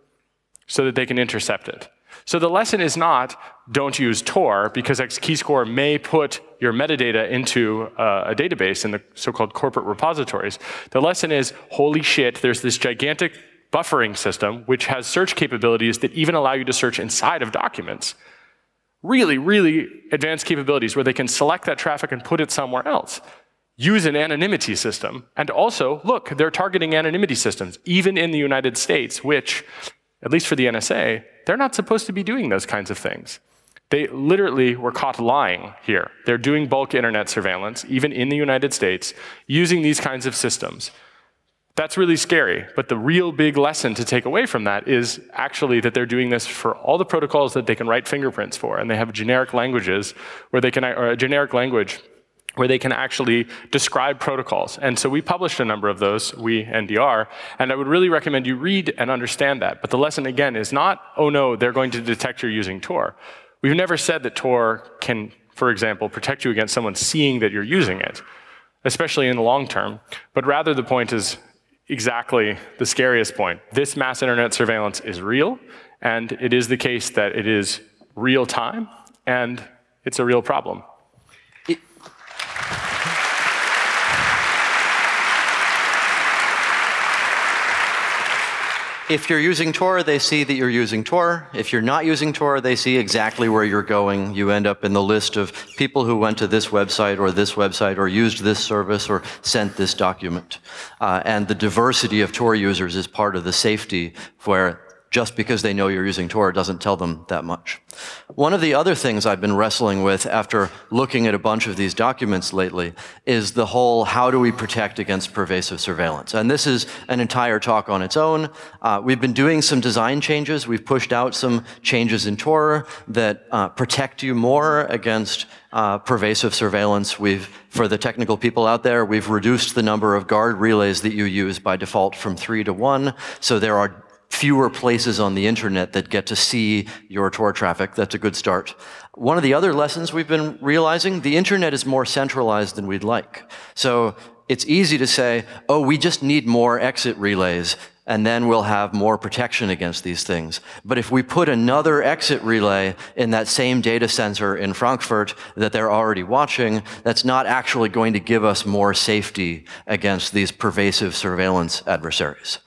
so that they can intercept it. So the lesson is not, don't use Tor, because X-keyscore may put your metadata into a database in the so-called corporate repositories. The lesson is, holy shit, there's this gigantic buffering system which has search capabilities that even allow you to search inside of documents. Really, really advanced capabilities where they can select that traffic and put it somewhere else. Use an anonymity system, and also, look, they're targeting anonymity systems, even in the United States, which, at least for the NSA, they're not supposed to be doing those kinds of things. They literally were caught lying here. They're doing bulk internet surveillance, even in the United States, using these kinds of systems. That's really scary, but the real big lesson to take away from that is actually that they're doing this for all the protocols that they can write fingerprints for, and they have generic languages where they can, or a generic language where they can actually describe protocols. And so we published a number of those, we, NDR, and I would really recommend you read and understand that. But the lesson, again, is not, oh no, they're going to detect you're using Tor. We've never said that Tor can, for example, protect you against someone seeing that you're using it, especially in the long term. But rather the point is exactly the scariest point. This mass internet surveillance is real, and it is the case that it is real time, and it's a real problem. If you're using Tor, they see that you're using Tor. If you're not using Tor, they see exactly where you're going. You end up in the list of people who went to this website or used this service or sent this document. And the diversity of Tor users is part of the safety where just because they know you're using Tor doesn't tell them that much. One of the other things I've been wrestling with after looking at a bunch of these documents lately is the whole, how do we protect against pervasive surveillance? And this is an entire talk on its own. We've been doing some design changes. We've pushed out some changes in Tor that protect you more against pervasive surveillance. For the technical people out there, we've reduced the number of guard relays that you use by default from 3 to 1, so there are fewer places on the internet that get to see your Tor traffic. That's a good start. One of the other lessons we've been realizing, the internet is more centralized than we'd like. So it's easy to say, oh, we just need more exit relays, and then we'll have more protection against these things. But if we put another exit relay in that same data center in Frankfurt that they're already watching, that's not actually going to give us more safety against these pervasive surveillance adversaries.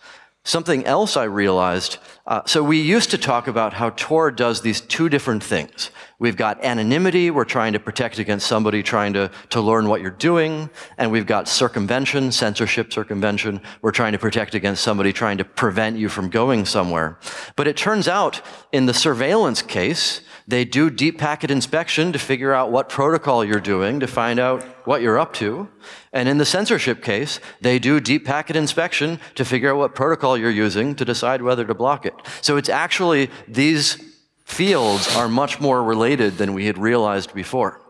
Something else I realized, so we used to talk about how Tor does these two different things. We've got anonymity, we're trying to protect against somebody trying to learn what you're doing, and we've got circumvention, censorship circumvention, we're trying to protect against somebody trying to prevent you from going somewhere. But it turns out, in the surveillance case, they do deep packet inspection to figure out what protocol you're doing, to find out what you're up to. And in the censorship case, they do deep packet inspection to figure out what protocol you're using to decide whether to block it. So it's actually, these fields are much more related than we had realized before.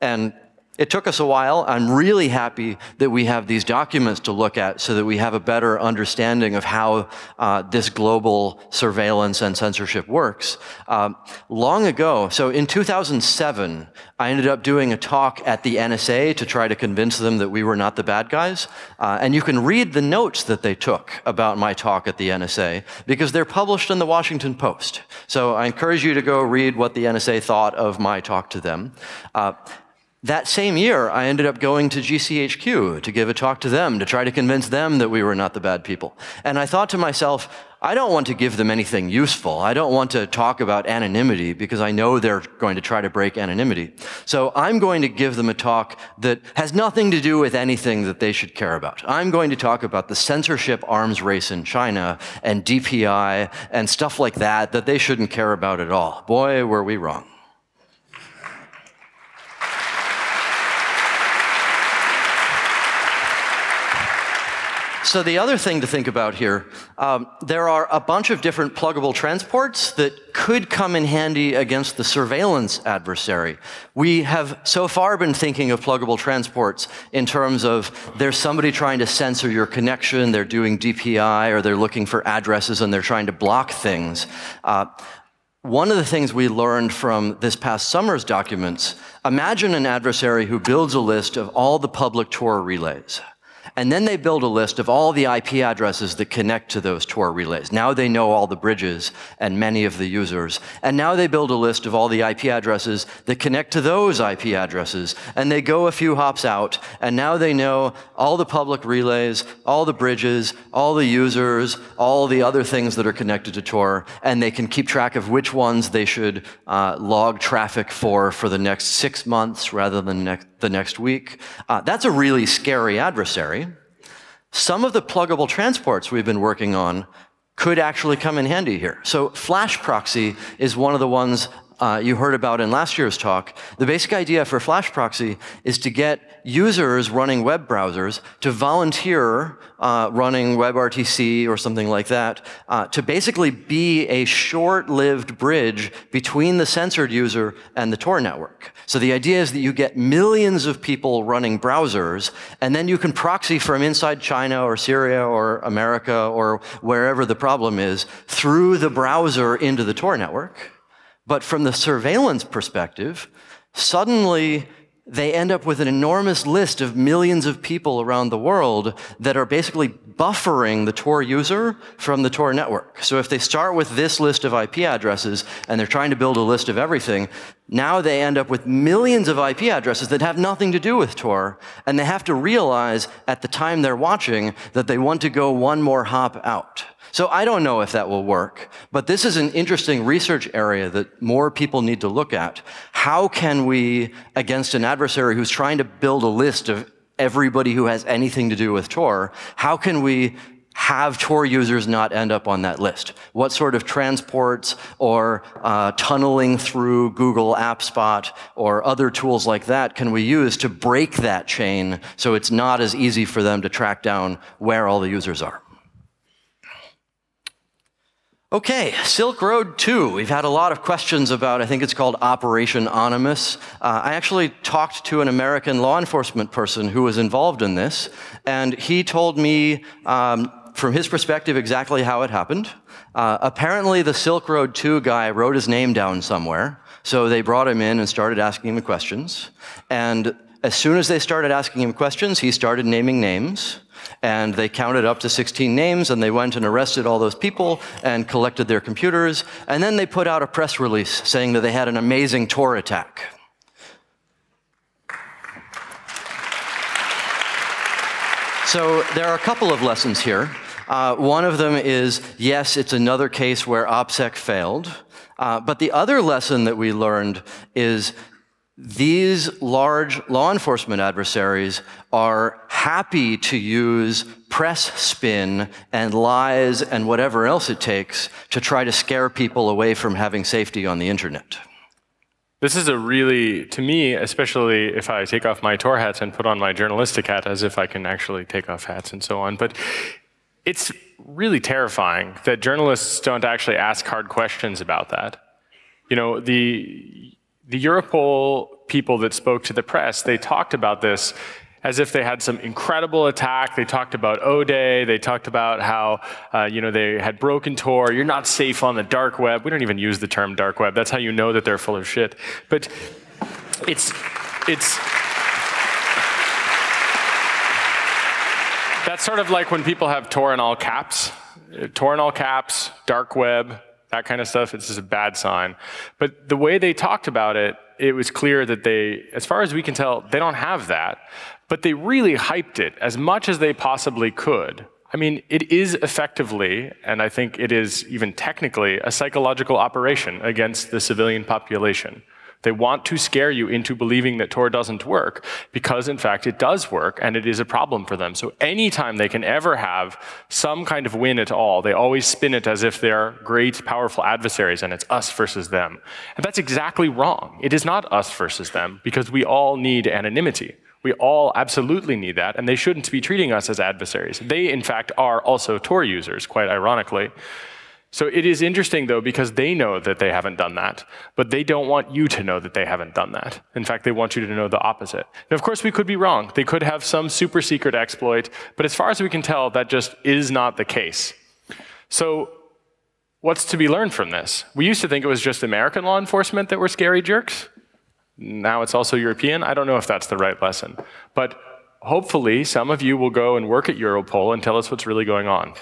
And It took us a while. I'm really happy that we have these documents to look at so that we have a better understanding of how this global surveillance and censorship works. Long ago, so in 2007, I ended up doing a talk at the NSA to try to convince them that we were not the bad guys. And you can read the notes that they took about my talk at the NSA because they're published in the Washington Post. So I encourage you to go read what the NSA thought of my talk to them. That same year, I ended up going to GCHQ to give a talk to them, to try to convince them that we were not the bad people. And I thought to myself, I don't want to give them anything useful. I don't want to talk about anonymity because I know they're going to try to break anonymity. So I'm going to give them a talk that has nothing to do with anything that they should care about. I'm going to talk about the censorship arms race in China and DPI and stuff like that that they shouldn't care about at all. Boy, were we wrong. So the other thing to think about here, there are a bunch of different pluggable transports that could come in handy against the surveillance adversary. We have so far been thinking of pluggable transports in terms of there's somebody trying to censor your connection, they're doing DPI, or they're looking for addresses and they're trying to block things. One of the things we learned from this past summer's documents, imagine an adversary who builds a list of all the public Tor relays. And then they build a list of all the IP addresses that connect to those Tor relays. Now they know all the bridges and many of the users. And now they build a list of all the IP addresses that connect to those IP addresses. And they go a few hops out, and now they know all the public relays, all the bridges, all the users, all the other things that are connected to Tor, and they can keep track of which ones they should log traffic for the next 6 months rather than the next week. That's a really scary adversary. Some of the pluggable transports we've been working on could actually come in handy here. So flash proxy is one of the ones you heard about in last year's talk. The basic idea for flash proxy is to get users running web browsers to volunteer running WebRTC or something like that to basically be a short-lived bridge between the censored user and the Tor network. So the idea is that you get millions of people running browsers, and then you can proxy from inside China or Syria or America or wherever the problem is through the browser into the Tor network. But from the surveillance perspective, suddenly they end up with an enormous list of millions of people around the world that are basically buffering the Tor user from the Tor network. So if they start with this list of IP addresses and they're trying to build a list of everything, now they end up with millions of IP addresses that have nothing to do with Tor, and they have to realize at the time they're watching that they want to go one more hop out. So I don't know if that will work, but this is an interesting research area that more people need to look at. How can we, against an adversary who's trying to build a list of everybody who has anything to do with Tor, how can we have Tor users not end up on that list? What sort of transports or tunneling through Google AppSpot or other tools like that can we use to break that chain so it's not as easy for them to track down where all the users are? Okay, Silk Road 2. We've had a lot of questions about, I think it's called Operation Onimus. I actually talked to an American law enforcement person who was involved in this, and he told me from his perspective exactly how it happened. Apparently the Silk Road 2 guy wrote his name down somewhere, so they brought him in and started asking him questions. And as soon as they started asking him questions, he started naming names. And they counted up to 16 names, and they went and arrested all those people and collected their computers. And then they put out a press release saying that they had an amazing Tor attack. So there are a couple of lessons here. One of them is, yes, it's another case where OPSEC failed. But the other lesson that we learned is these large law enforcement adversaries are happy to use press spin and lies and whatever else it takes to try to scare people away from having safety on the internet. This is a really, to me, especially if I take off my Tor hats and put on my journalistic hat, as if I can actually take off hats and so on, but it's really terrifying that journalists don't actually ask hard questions about that. You know, the Europol people that spoke to the press, they talked about this as if they had some incredible attack. They talked about O-Day. They talked about how they had broken Tor. You're not safe on the dark web. We don't even use the term dark web. That's how you know that they're full of shit. But it's that's sort of like when people have Tor in all caps. Tor in all caps, dark web, that kind of stuff. It's just a bad sign. But the way they talked about it, it was clear that they, as far as we can tell, they don't have that. But they really hyped it as much as they possibly could. I mean, it is effectively, and I think it is even technically, a psychological operation against the civilian population. They want to scare you into believing that Tor doesn't work, because in fact it does work, and it is a problem for them. So anytime they can ever have some kind of win at all, they always spin it as if they're great, powerful adversaries, and it's us versus them. And that's exactly wrong. It is not us versus them, because we all need anonymity. We all absolutely need that, and they shouldn't be treating us as adversaries. They, in fact, are also Tor users, quite ironically. So it is interesting, though, because they know that they haven't done that, but they don't want you to know that they haven't done that. In fact, they want you to know the opposite. Now, of course, we could be wrong. They could have some super secret exploit, but as far as we can tell, that just is not the case. So what's to be learned from this? We used to think it was just American law enforcement that were scary jerks. Now it's also European. I don't know if that's the right lesson. But hopefully, some of you will go and work at Europol and tell us what's really going on.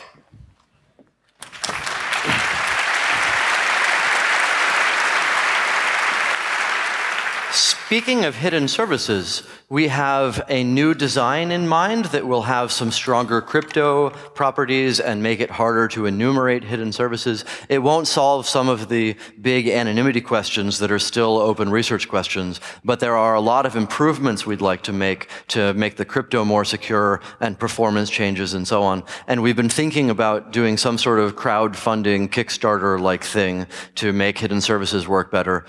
Speaking of hidden services, we have a new design in mind that will have some stronger crypto properties and make it harder to enumerate hidden services. It won't solve some of the big anonymity questions that are still open research questions, but there are a lot of improvements we'd like to make the crypto more secure and performance changes and so on. And we've been thinking about doing some sort of crowdfunding Kickstarter-like thing to make hidden services work better.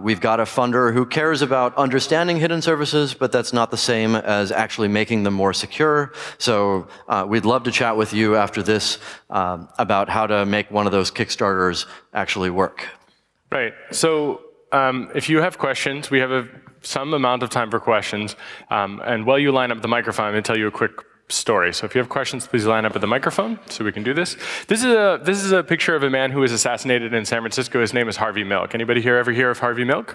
We've got a funder who cares about understanding hidden services, but that's not the same as actually making them more secure. So we'd love to chat with you after this about how to make one of those Kickstarters actually work. Right. So if you have questions, we have some amount of time for questions. And while you line up the microphone, I'm going to tell you a quick story. So if you have questions, please line up at the microphone so we can do this. This is a picture of a man who was assassinated in San Francisco. His name is Harvey Milk. Anybody here ever hear of Harvey Milk?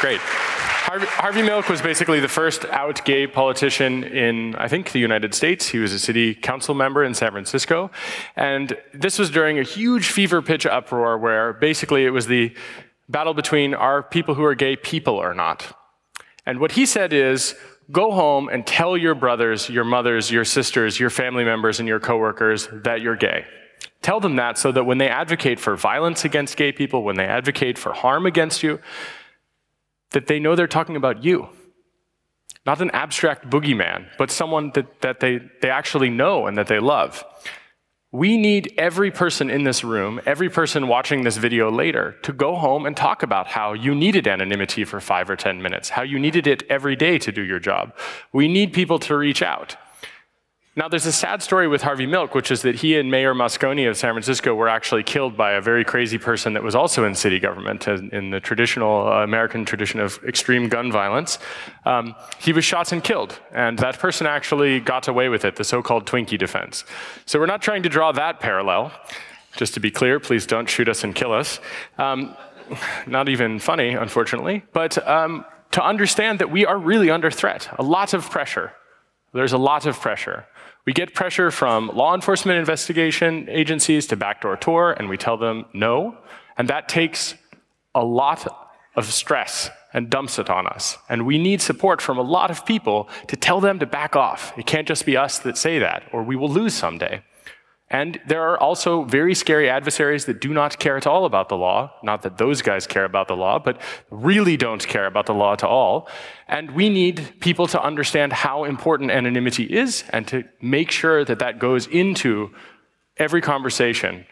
Great. Harvey Milk was basically the first out gay politician in, I think, the United States. He was a city council member in San Francisco. And this was during a huge fever pitch uproar where basically it was the battle between are people who are gay people or not. And what he said is, go home and tell your brothers, your mothers, your sisters, your family members, and your coworkers that you're gay. Tell them that so that when they advocate for violence against gay people, when they advocate for harm against you, that they know they're talking about you. Not an abstract boogeyman, but someone that they actually know and that they love. We need every person in this room, every person watching this video later, to go home and talk about how you needed anonymity for 5 or 10 minutes, how you needed it every day to do your job. We need people to reach out. Now, there's a sad story with Harvey Milk, which is that he and Mayor Moscone of San Francisco were actually killed by a very crazy person that was also in city government, in the traditional American tradition of extreme gun violence. He was shot and killed, and that person actually got away with it, the so-called Twinkie defense. So we're not trying to draw that parallel. Just to be clear, please don't shoot us and kill us. Not even funny, unfortunately. But to understand that we are really under threat, a lot of pressure. There's a lot of pressure. We get pressure from law enforcement investigation agencies to backdoor Tor, and we tell them no. And that takes a lot of stress and dumps it on us. And we need support from a lot of people to tell them to back off. It can't just be us that say that, or we will lose someday. And there are also very scary adversaries that do not care at all about the law. Not that those guys care about the law, but really don't care about the law at all. And we need people to understand how important anonymity is and to make sure that that goes into every conversation.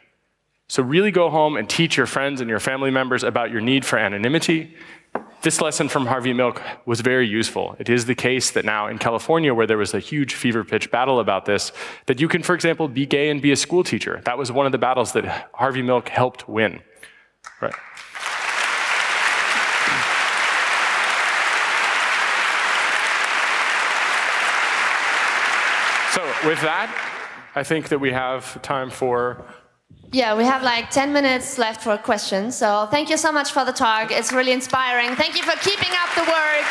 So really go home and teach your friends and your family members about your need for anonymity. This lesson from Harvey Milk was very useful. It is the case that now in California, where there was a huge fever pitch battle about this, that you can, for example, be gay and be a school teacher. That was one of the battles that Harvey Milk helped win. Right. with that, I think that we have time for... Yeah, we have like 10 minutes left for questions. So thank you so much for the talk. It's really inspiring. Thank you for keeping up the work.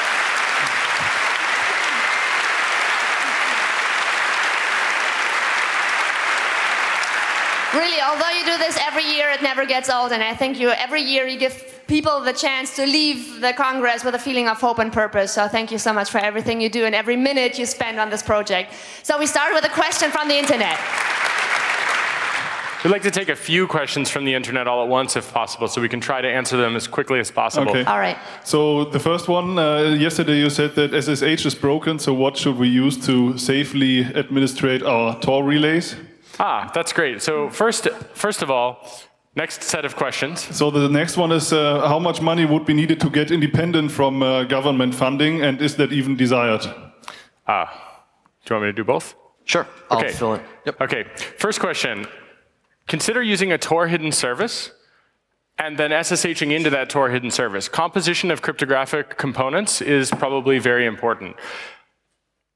Really, although you do this every year, it never gets old. And I think you, every year you give people the chance to leave the Congress with a feeling of hope and purpose. So thank you so much for everything you do and every minute you spend on this project. So we start with a question from the internet. We'd like to take a few questions from the internet all at once, if possible, so we can try to answer them as quickly as possible. Okay. All right. So the first one, yesterday you said that SSH is broken, so what should we use to safely administrate our Tor relays? Ah, that's great. So first of all, next set of questions. So the next one is how much money would be needed to get independent from government funding, and is that even desired? Do you want me to do both? Sure. Okay. I'll fill it. Yep. Okay. First question. Consider using a Tor hidden service and then SSHing into that Tor hidden service. Composition of cryptographic components is probably very important.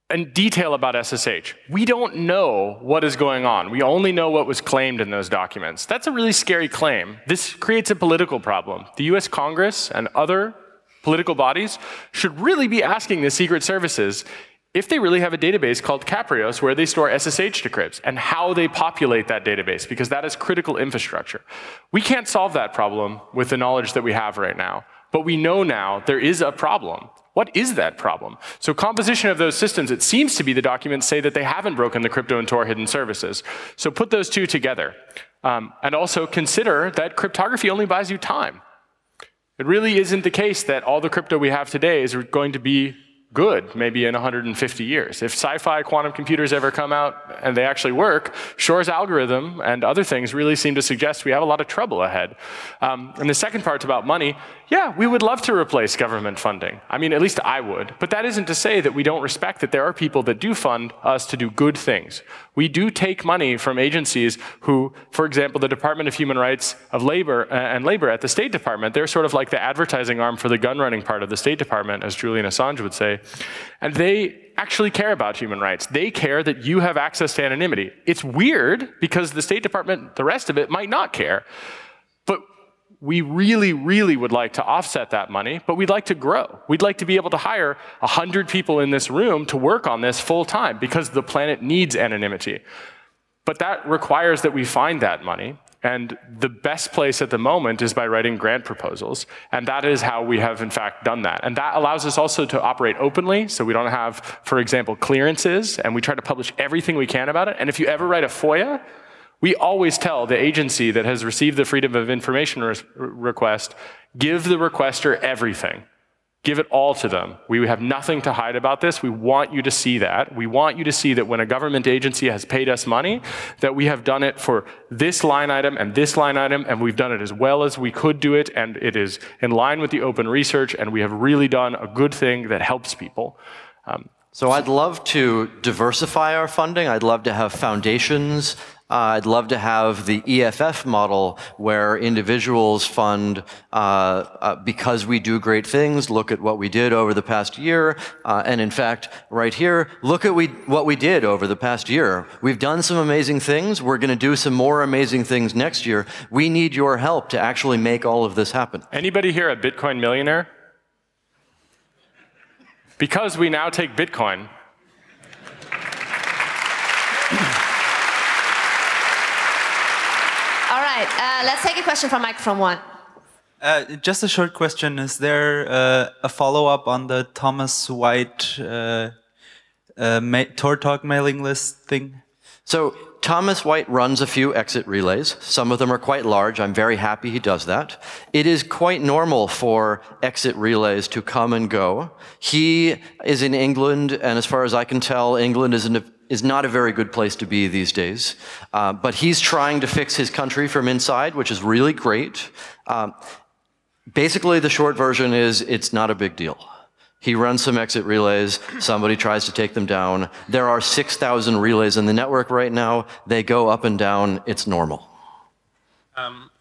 And detail about SSH. We don't know what is going on. We only know what was claimed in those documents. That's a really scary claim. This creates a political problem. The US Congress and other political bodies should really be asking the secret services if they really have a database called Caprios where they store SSH decrypts and how they populate that database, because that is critical infrastructure. We can't solve that problem with the knowledge that we have right now, but we know now there is a problem. What is that problem? So composition of those systems, it seems to be the documents say that they haven't broken the crypto and Tor hidden services. So put those two together. And also consider that cryptography only buys you time. It really isn't the case that all the crypto we have today is going to be good, maybe in 150 years. If sci-fi quantum computers ever come out and they actually work, Shor's algorithm and other things really seem to suggest we have a lot of trouble ahead. And the second part's about money. Yeah, we would love to replace government funding. I mean, at least I would. But that isn't to say that we don't respect that there are people that do fund us to do good things. We do take money from agencies who, for example, the Department of Human Rights of Labor and Labor at the State Department, they're sort of like the advertising arm for the gun-running part of the State Department, as Julian Assange would say. And they actually care about human rights. They care that you have access to anonymity. It's weird because the State Department, the rest of it, might not care. But we really, really would like to offset that money, but we'd like to grow. We'd like to be able to hire 100 people in this room to work on this full time because the planet needs anonymity. But that requires that we find that money. And the best place at the moment is by writing grant proposals. And that is how we have, in fact, done that. And that allows us also to operate openly. So we don't have, for example, clearances. And we try to publish everything we can about it. And if you ever write a FOIA, we always tell the agency that has received the Freedom of Information request, give the requester everything. Give it all to them. We have nothing to hide about this. We want you to see that. We want you to see that when a government agency has paid us money, that we have done it for this line item, and we've done it as well as we could do it, and it is in line with the open research, and we have really done a good thing that helps people. So I'd love to diversify our funding. I'd love to have foundations. I'd love to have the EFF model where individuals fund because we do great things. Look at what we did over the past year. And in fact, right here, look at what we did over the past year. We've done some amazing things. We're going to do some more amazing things next year. We need your help to actually make all of this happen. Anybody here a Bitcoin millionaire? Because we now take Bitcoin. Let's take a question from microphone one. Just a short question. Is there a follow-up on the Thomas White Tor Talk mailing list thing? So Thomas White runs a few exit relays. Some of them are quite large. I'm very happy he does that. It is quite normal for exit relays to come and go. He is in England, and as far as I can tell, England is not a very good place to be these days. But he's trying to fix his country from inside, which is really great. Basically, the short version is it's not a big deal. He runs some exit relays. Somebody tries to take them down. There are 6,000 relays in the network right now. They go up and down. It's normal.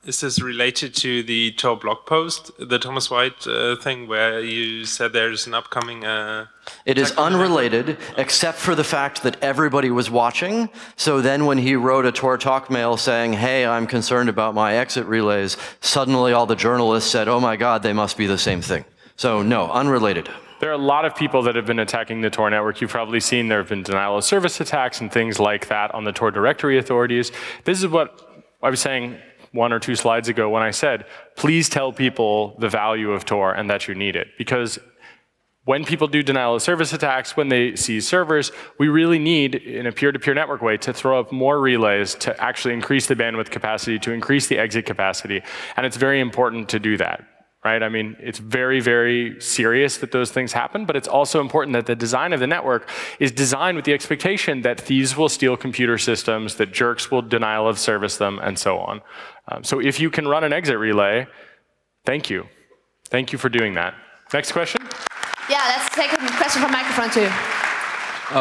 This is related to the Tor blog post, the Thomas White thing, where you said there's an upcoming... It is unrelated, except for the fact that everybody was watching. So then when he wrote a Tor talk mail saying, hey, I'm concerned about my exit relays, suddenly all the journalists said, oh my God, they must be the same thing. So no, unrelated. There are a lot of people that have been attacking the Tor network. You've probably seen there have been denial of service attacks and things like that on the Tor directory authorities. This is what I was saying 1 or 2 slides ago when I said, please tell people the value of Tor and that you need it. Because when people do denial of service attacks, when they seize servers, we really need, in a peer-to-peer network way, to throw up more relays to actually increase the bandwidth capacity, to increase the exit capacity. And it's very important to do that. Right? I mean, it's very, very serious that those things happen, but it's also important that the design of the network is designed with the expectation that thieves will steal computer systems, that jerks will denial of service them, and so on. So if you can run an exit relay, thank you. Thank you for doing that. Next question? Yeah, let's take a question from microphone two.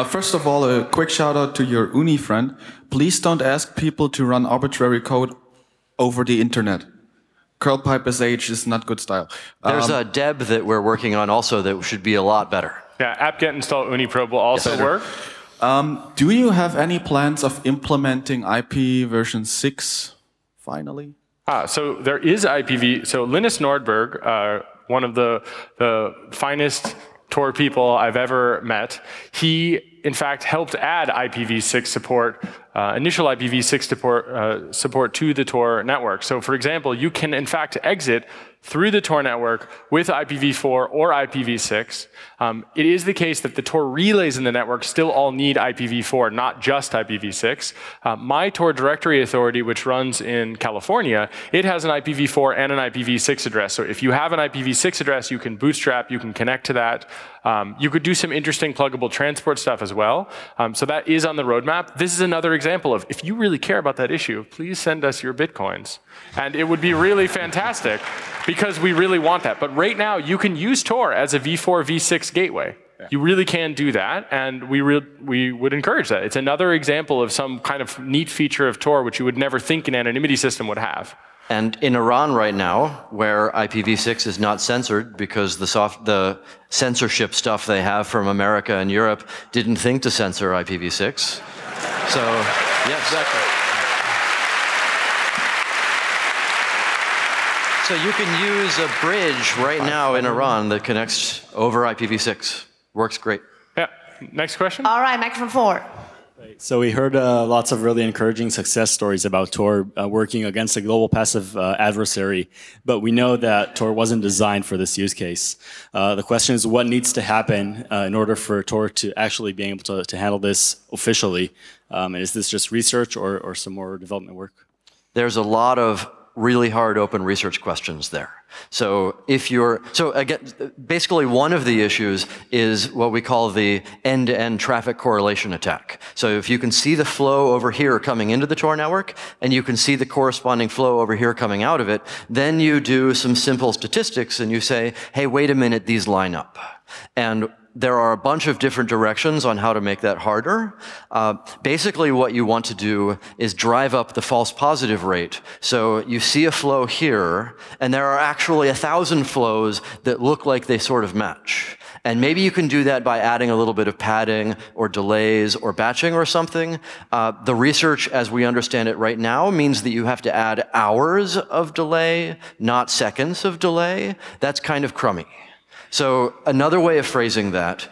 First of all, a quick shout out to your uni friend. Please don't ask people to run arbitrary code over the internet. Curl pipe SH is not good style. There's a deb that we're working on also that should be a lot better. Yeah, apt-get install UniProbe will also work. Do you have any plans of implementing IP version 6 finally? So there is IPv. So Linus Nordberg, one of the finest Tor people I've ever met, he in fact helped add IPv6 support. Initial IPv6 support to the Tor network. So for example, you can in fact exit through the Tor network with IPv4 or IPv6. It is the case that the Tor relays in the network still all need IPv4, not just IPv6. My Tor directory authority, which runs in California, it has an IPv4 and an IPv6 address. So if you have an IPv6 address, you can bootstrap, you can connect to that. You could do some interesting pluggable transport stuff as well. So that is on the roadmap. This is another example of, if you really care about that issue, please send us your Bitcoins. And it would be really fantastic, because we really want that. But right now, you can use Tor as a V4, V6 gateway. Yeah. You really can do that, and we would encourage that. It's another example of some kind of neat feature of Tor which you would never think an anonymity system would have. And in Iran right now, where IPv6 is not censored because the censorship stuff they have from America and Europe didn't think to censor IPv6. So, yeah, exactly. So you can use a bridge right now in Iran that connects over IPv6. Works great. Yeah. Next question? All right, microphone 4. So we heard lots of really encouraging success stories about Tor working against a global passive adversary, but we know that Tor wasn't designed for this use case. The question is, what needs to happen in order for Tor to actually be able to handle this officially? And is this just research or some more development work? There's a lot of really hard open research questions there. So if you're, so again, basically one of the issues is what we call the end-to-end traffic correlation attack. So if you can see the flow over here coming into the Tor network, and you can see the corresponding flow over here coming out of it, then you do some simple statistics and you say, hey, wait a minute, these line up. And there are a bunch of different directions on how to make that harder. Basically what you want to do is drive up the false positive rate. So you see a flow here, and there are actually 1,000 flows that look like they sort of match. And maybe you can do that by adding a little bit of padding or delays or batching or something. The research as we understand it right now means that you have to add hours of delay, not seconds of delay. That's kind of crummy. So another way of phrasing that,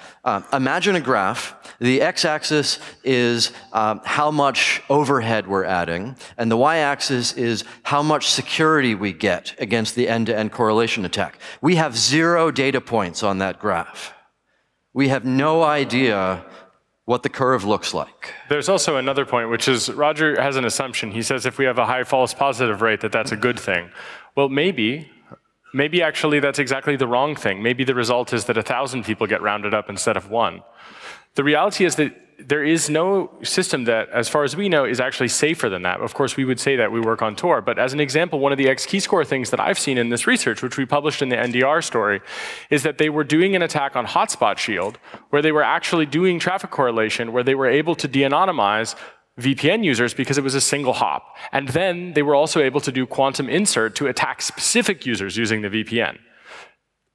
imagine a graph. The x-axis is how much overhead we're adding, and the y-axis is how much security we get against the end-to-end correlation attack. We have 0 data points on that graph. We have no idea what the curve looks like. There's also another point, which is Roger has an assumption. He says if we have a high false positive rate, that's a good thing. Well, maybe. Maybe actually that's exactly the wrong thing. Maybe the result is that 1,000 people get rounded up instead of 1. The reality is that there is no system that, as far as we know, is actually safer than that. Of course, we would say that we work on Tor, but as an example, one of the XKeyscore things that I've seen in this research, which we published in the NDR story, is that they were doing an attack on Hotspot Shield, where they were actually doing traffic correlation, where they were able to de-anonymize VPN users because it was a single hop. And then they were also able to do quantum insert to attack specific users using the VPN.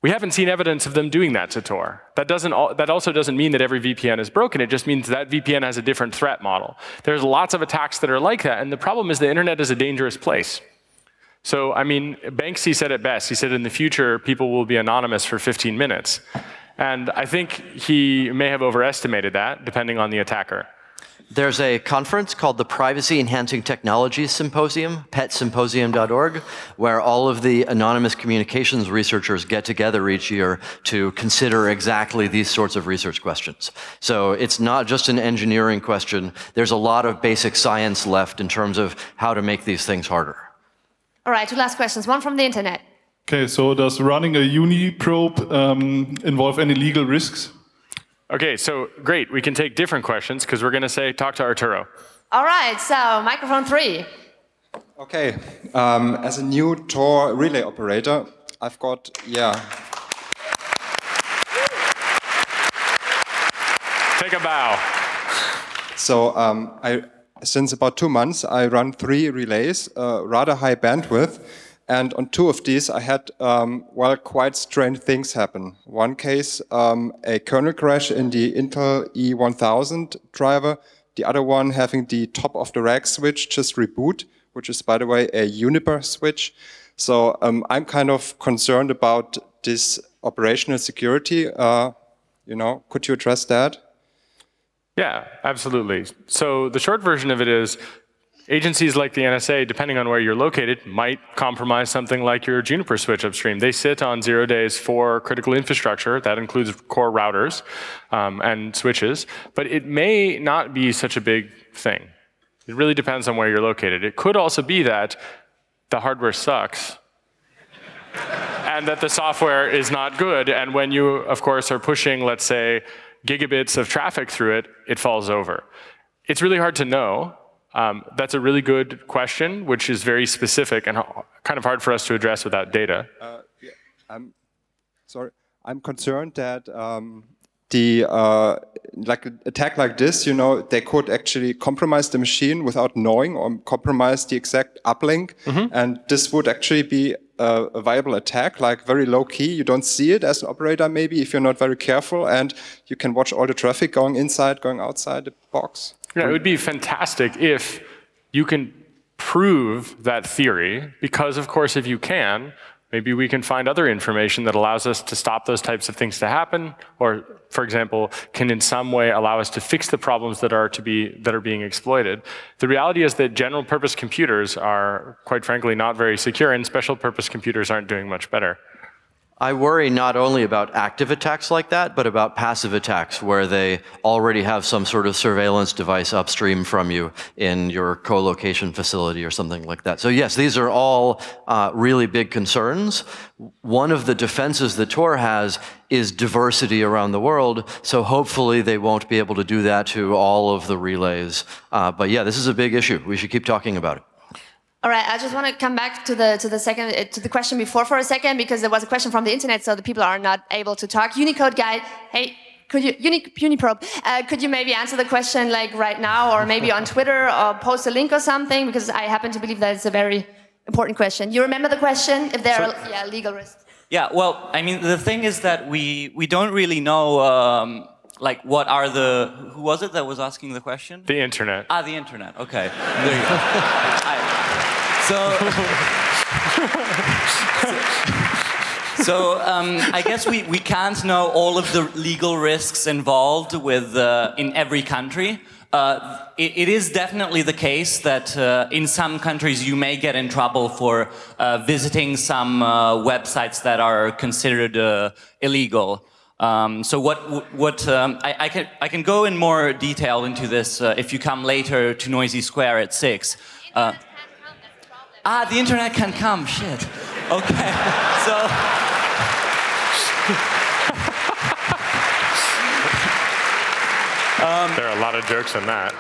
We haven't seen evidence of them doing that to Tor. That also doesn't mean that every VPN is broken. It just means that VPN has a different threat model. There's lots of attacks that are like that, and the problem is the internet is a dangerous place. So, I mean, Banksy said it best. He said, in the future, people will be anonymous for 15 minutes. And I think he may have overestimated that, depending on the attacker. There's a conference called the Privacy Enhancing Technologies Symposium, petsymposium.org, where all of the anonymous communications researchers get together each year to consider exactly these sorts of research questions. So it's not just an engineering question. There's a lot of basic science left in terms of how to make these things harder. All right, two last questions, one from the internet. Okay, so does running a UniProbe involve any legal risks? Okay, so great. We can take different questions because we're going to say, talk to Arturo. All right, so microphone 3. Okay, as a new Tor relay operator, I've got, Take a bow. So, since about 2 months, I run 3 relays, rather high bandwidth. And on 2 of these, I had, well, quite strange things happen. One case, a kernel crash in the Intel E1000 driver. The other one having the top-of-the-rack switch just reboot, which is, by the way, a Juniper switch. So I'm kind of concerned about this operational security. You know, could you address that? Yeah, absolutely. So the short version of it is, agencies like the NSA, depending on where you're located, might compromise something like your Juniper switch upstream. They sit on 0 days for critical infrastructure. That includes core routers and switches. But it may not be such a big thing. It really depends on where you're located. It could also be that the hardware sucks and that the software is not good. And when you, of course, are pushing, let's say, gigabits of traffic through it, it falls over. It's really hard to know. That's a really good question, which is very specific and kind of hard for us to address without data. I'm sorry. I'm concerned that the like attack like this, you know, they could actually compromise the machine without knowing, or compromise the exact uplink, and this would actually be a viable attack, like very low key. You don't see it as an operator, maybe, if you're not very careful, and you can watch all the traffic going inside, going outside the box. Yeah, it would be fantastic if you can prove that theory, because, of course, if you can, maybe we can find other information that allows us to stop those types of things to happen, or, for example, can in some way allow us to fix the problems that are being exploited. The reality is that general-purpose computers are, quite frankly, not very secure, and special-purpose computers aren't doing much better. I worry not only about active attacks like that, but about passive attacks where they already have some sort of surveillance device upstream from you in your co-location facility or something like that. So yes, these are all really big concerns. One of the defenses that Tor has is diversity around the world, so hopefully they won't be able to do that to all of the relays. But yeah, this is a big issue. We should keep talking about it. All right, I just want to come back to the question before for a second, because there was a question from the internet, so the people are not able to talk. Unicode guy, hey, could you Uniprobe? Could you maybe answer the question like right now, or maybe on Twitter, or post a link or something? Because I happen to believe that it's a very important question. You remember the question? If there are legal risks. Yeah, well, I mean, the thing is that we don't really know. Like, what are the... Who was it that was asking the question? The internet. Ah, the internet. Okay. There you go. So I guess we can't know all of the legal risks involved with in every country. It is definitely the case that in some countries you may get in trouble for visiting some websites that are considered illegal. So I can go in more detail into this if you come later to Noisy Square at 6. The internet can come. Shit. Okay. So there are a lot of jokes in that.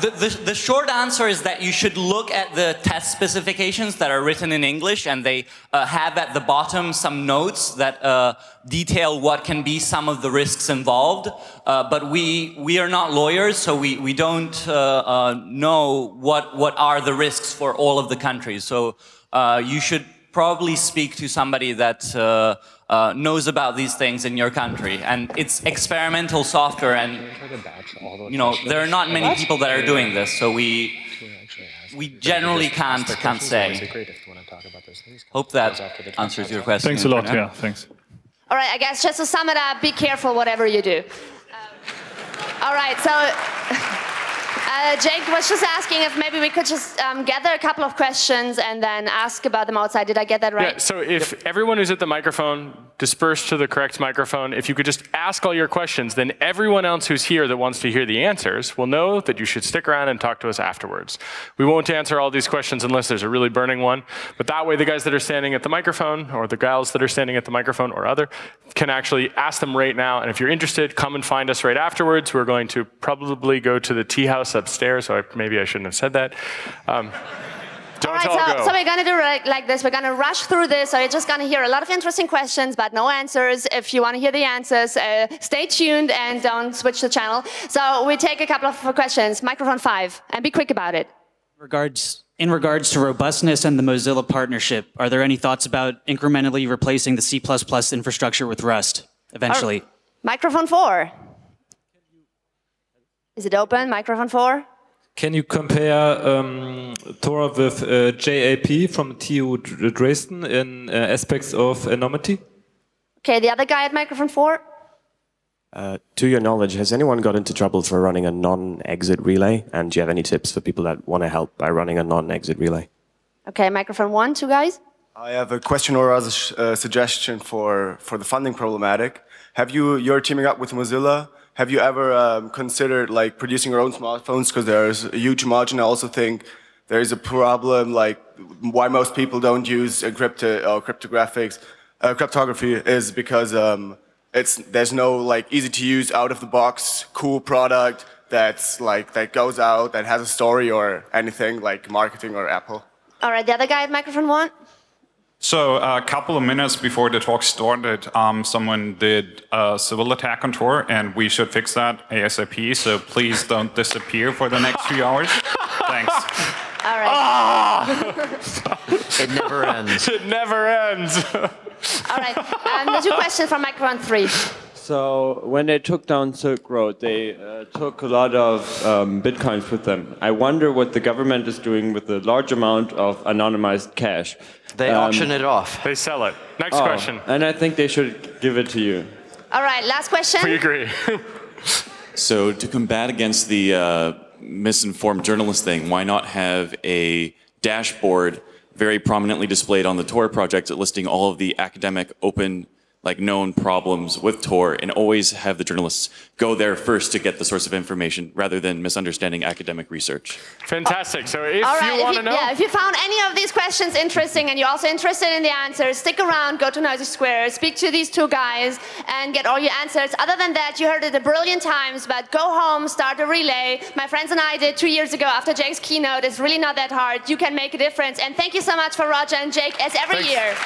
the short answer is that you should look at the test specifications that are written in English, and they have at the bottom some notes that detail what can be some of the risks involved. But we are not lawyers, so we don't know what are the risks for all of the countries. So you should probably speak to somebody that knows about these things in your country, and it's experimental software, and you know there are not many people that are doing this, so we generally can't say. Hope that answers your question. Thanks a lot. Yeah, thanks. All right, I guess just to sum it up, be careful whatever you do. All right, so. Jake was just asking if maybe we could just gather a couple of questions and then ask about them outside. Did I get that right? Yeah, so if everyone who's at the microphone dispersed to the correct microphone, if you could just ask all your questions, then everyone else who's here that wants to hear the answers will know that you should stick around and talk to us afterwards. We won't answer all these questions unless there's a really burning one, but that way the guys that are standing at the microphone or the gals that are standing at the microphone or other can actually ask them right now, and if you're interested, come and find us right afterwards. We're going to probably go to the tea house upstairs, so maybe I shouldn't have said that. All right, so we're going to do like this. We're going to rush through this. So you're just going to hear a lot of interesting questions, but no answers. If you want to hear the answers, stay tuned and don't switch the channel. So we take a couple of questions. Microphone 5, and be quick about it. In regards to robustness and the Mozilla partnership, are there any thoughts about incrementally replacing the C++ infrastructure with Rust eventually? Microphone 4. Is it open? Microphone 4. Can you compare Tor with JAP from TU Dresden in aspects of anonymity? Okay, the other guy at microphone 4. To your knowledge, has anyone got into trouble for running a non-exit relay? And do you have any tips for people that want to help by running a non-exit relay? Okay, microphone 1, 2 guys. I have a question or a suggestion for the funding problematic. You're teaming up with Mozilla. Have you ever considered like producing your own smartphones? Because there's a huge margin. I also think there is a problem like why most people don't use cryptography is because there's no like easy to use out of the box cool product that's like that goes out that has a story or anything like marketing or Apple. All right, the other guy at microphone 1. So a couple of minutes before the talk started, someone did a civil attack on Tor, and we should fix that ASAP, so please don't disappear for the next few hours. Thanks. All right. Ah! It never ends. It never ends. All right. There's a question from microphone 3. So when they took down Silk Road, they took a lot of bitcoins with them. I wonder what the government is doing with the large amount of anonymized cash. They auction it off. They sell it. Next question. And I think they should give it to you. All right, last question. We agree. So to combat against the misinformed journalist thing, why not have a dashboard very prominently displayed on the Tor project listing all of the academic open, like known problems with Tor, and always have the journalists go there first to get the source of information rather than misunderstanding academic research. Fantastic. So if you want to know... Yeah, if you found any of these questions interesting and you're also interested in the answers, stick around, go to Noisy Square, speak to these two guys and get all your answers. Other than that, you heard it a brillion times, but go home, start a relay. My friends and I did 2 years ago after Jake's keynote. It's really not that hard. You can make a difference. And thank you so much for Roger and Jake as every year.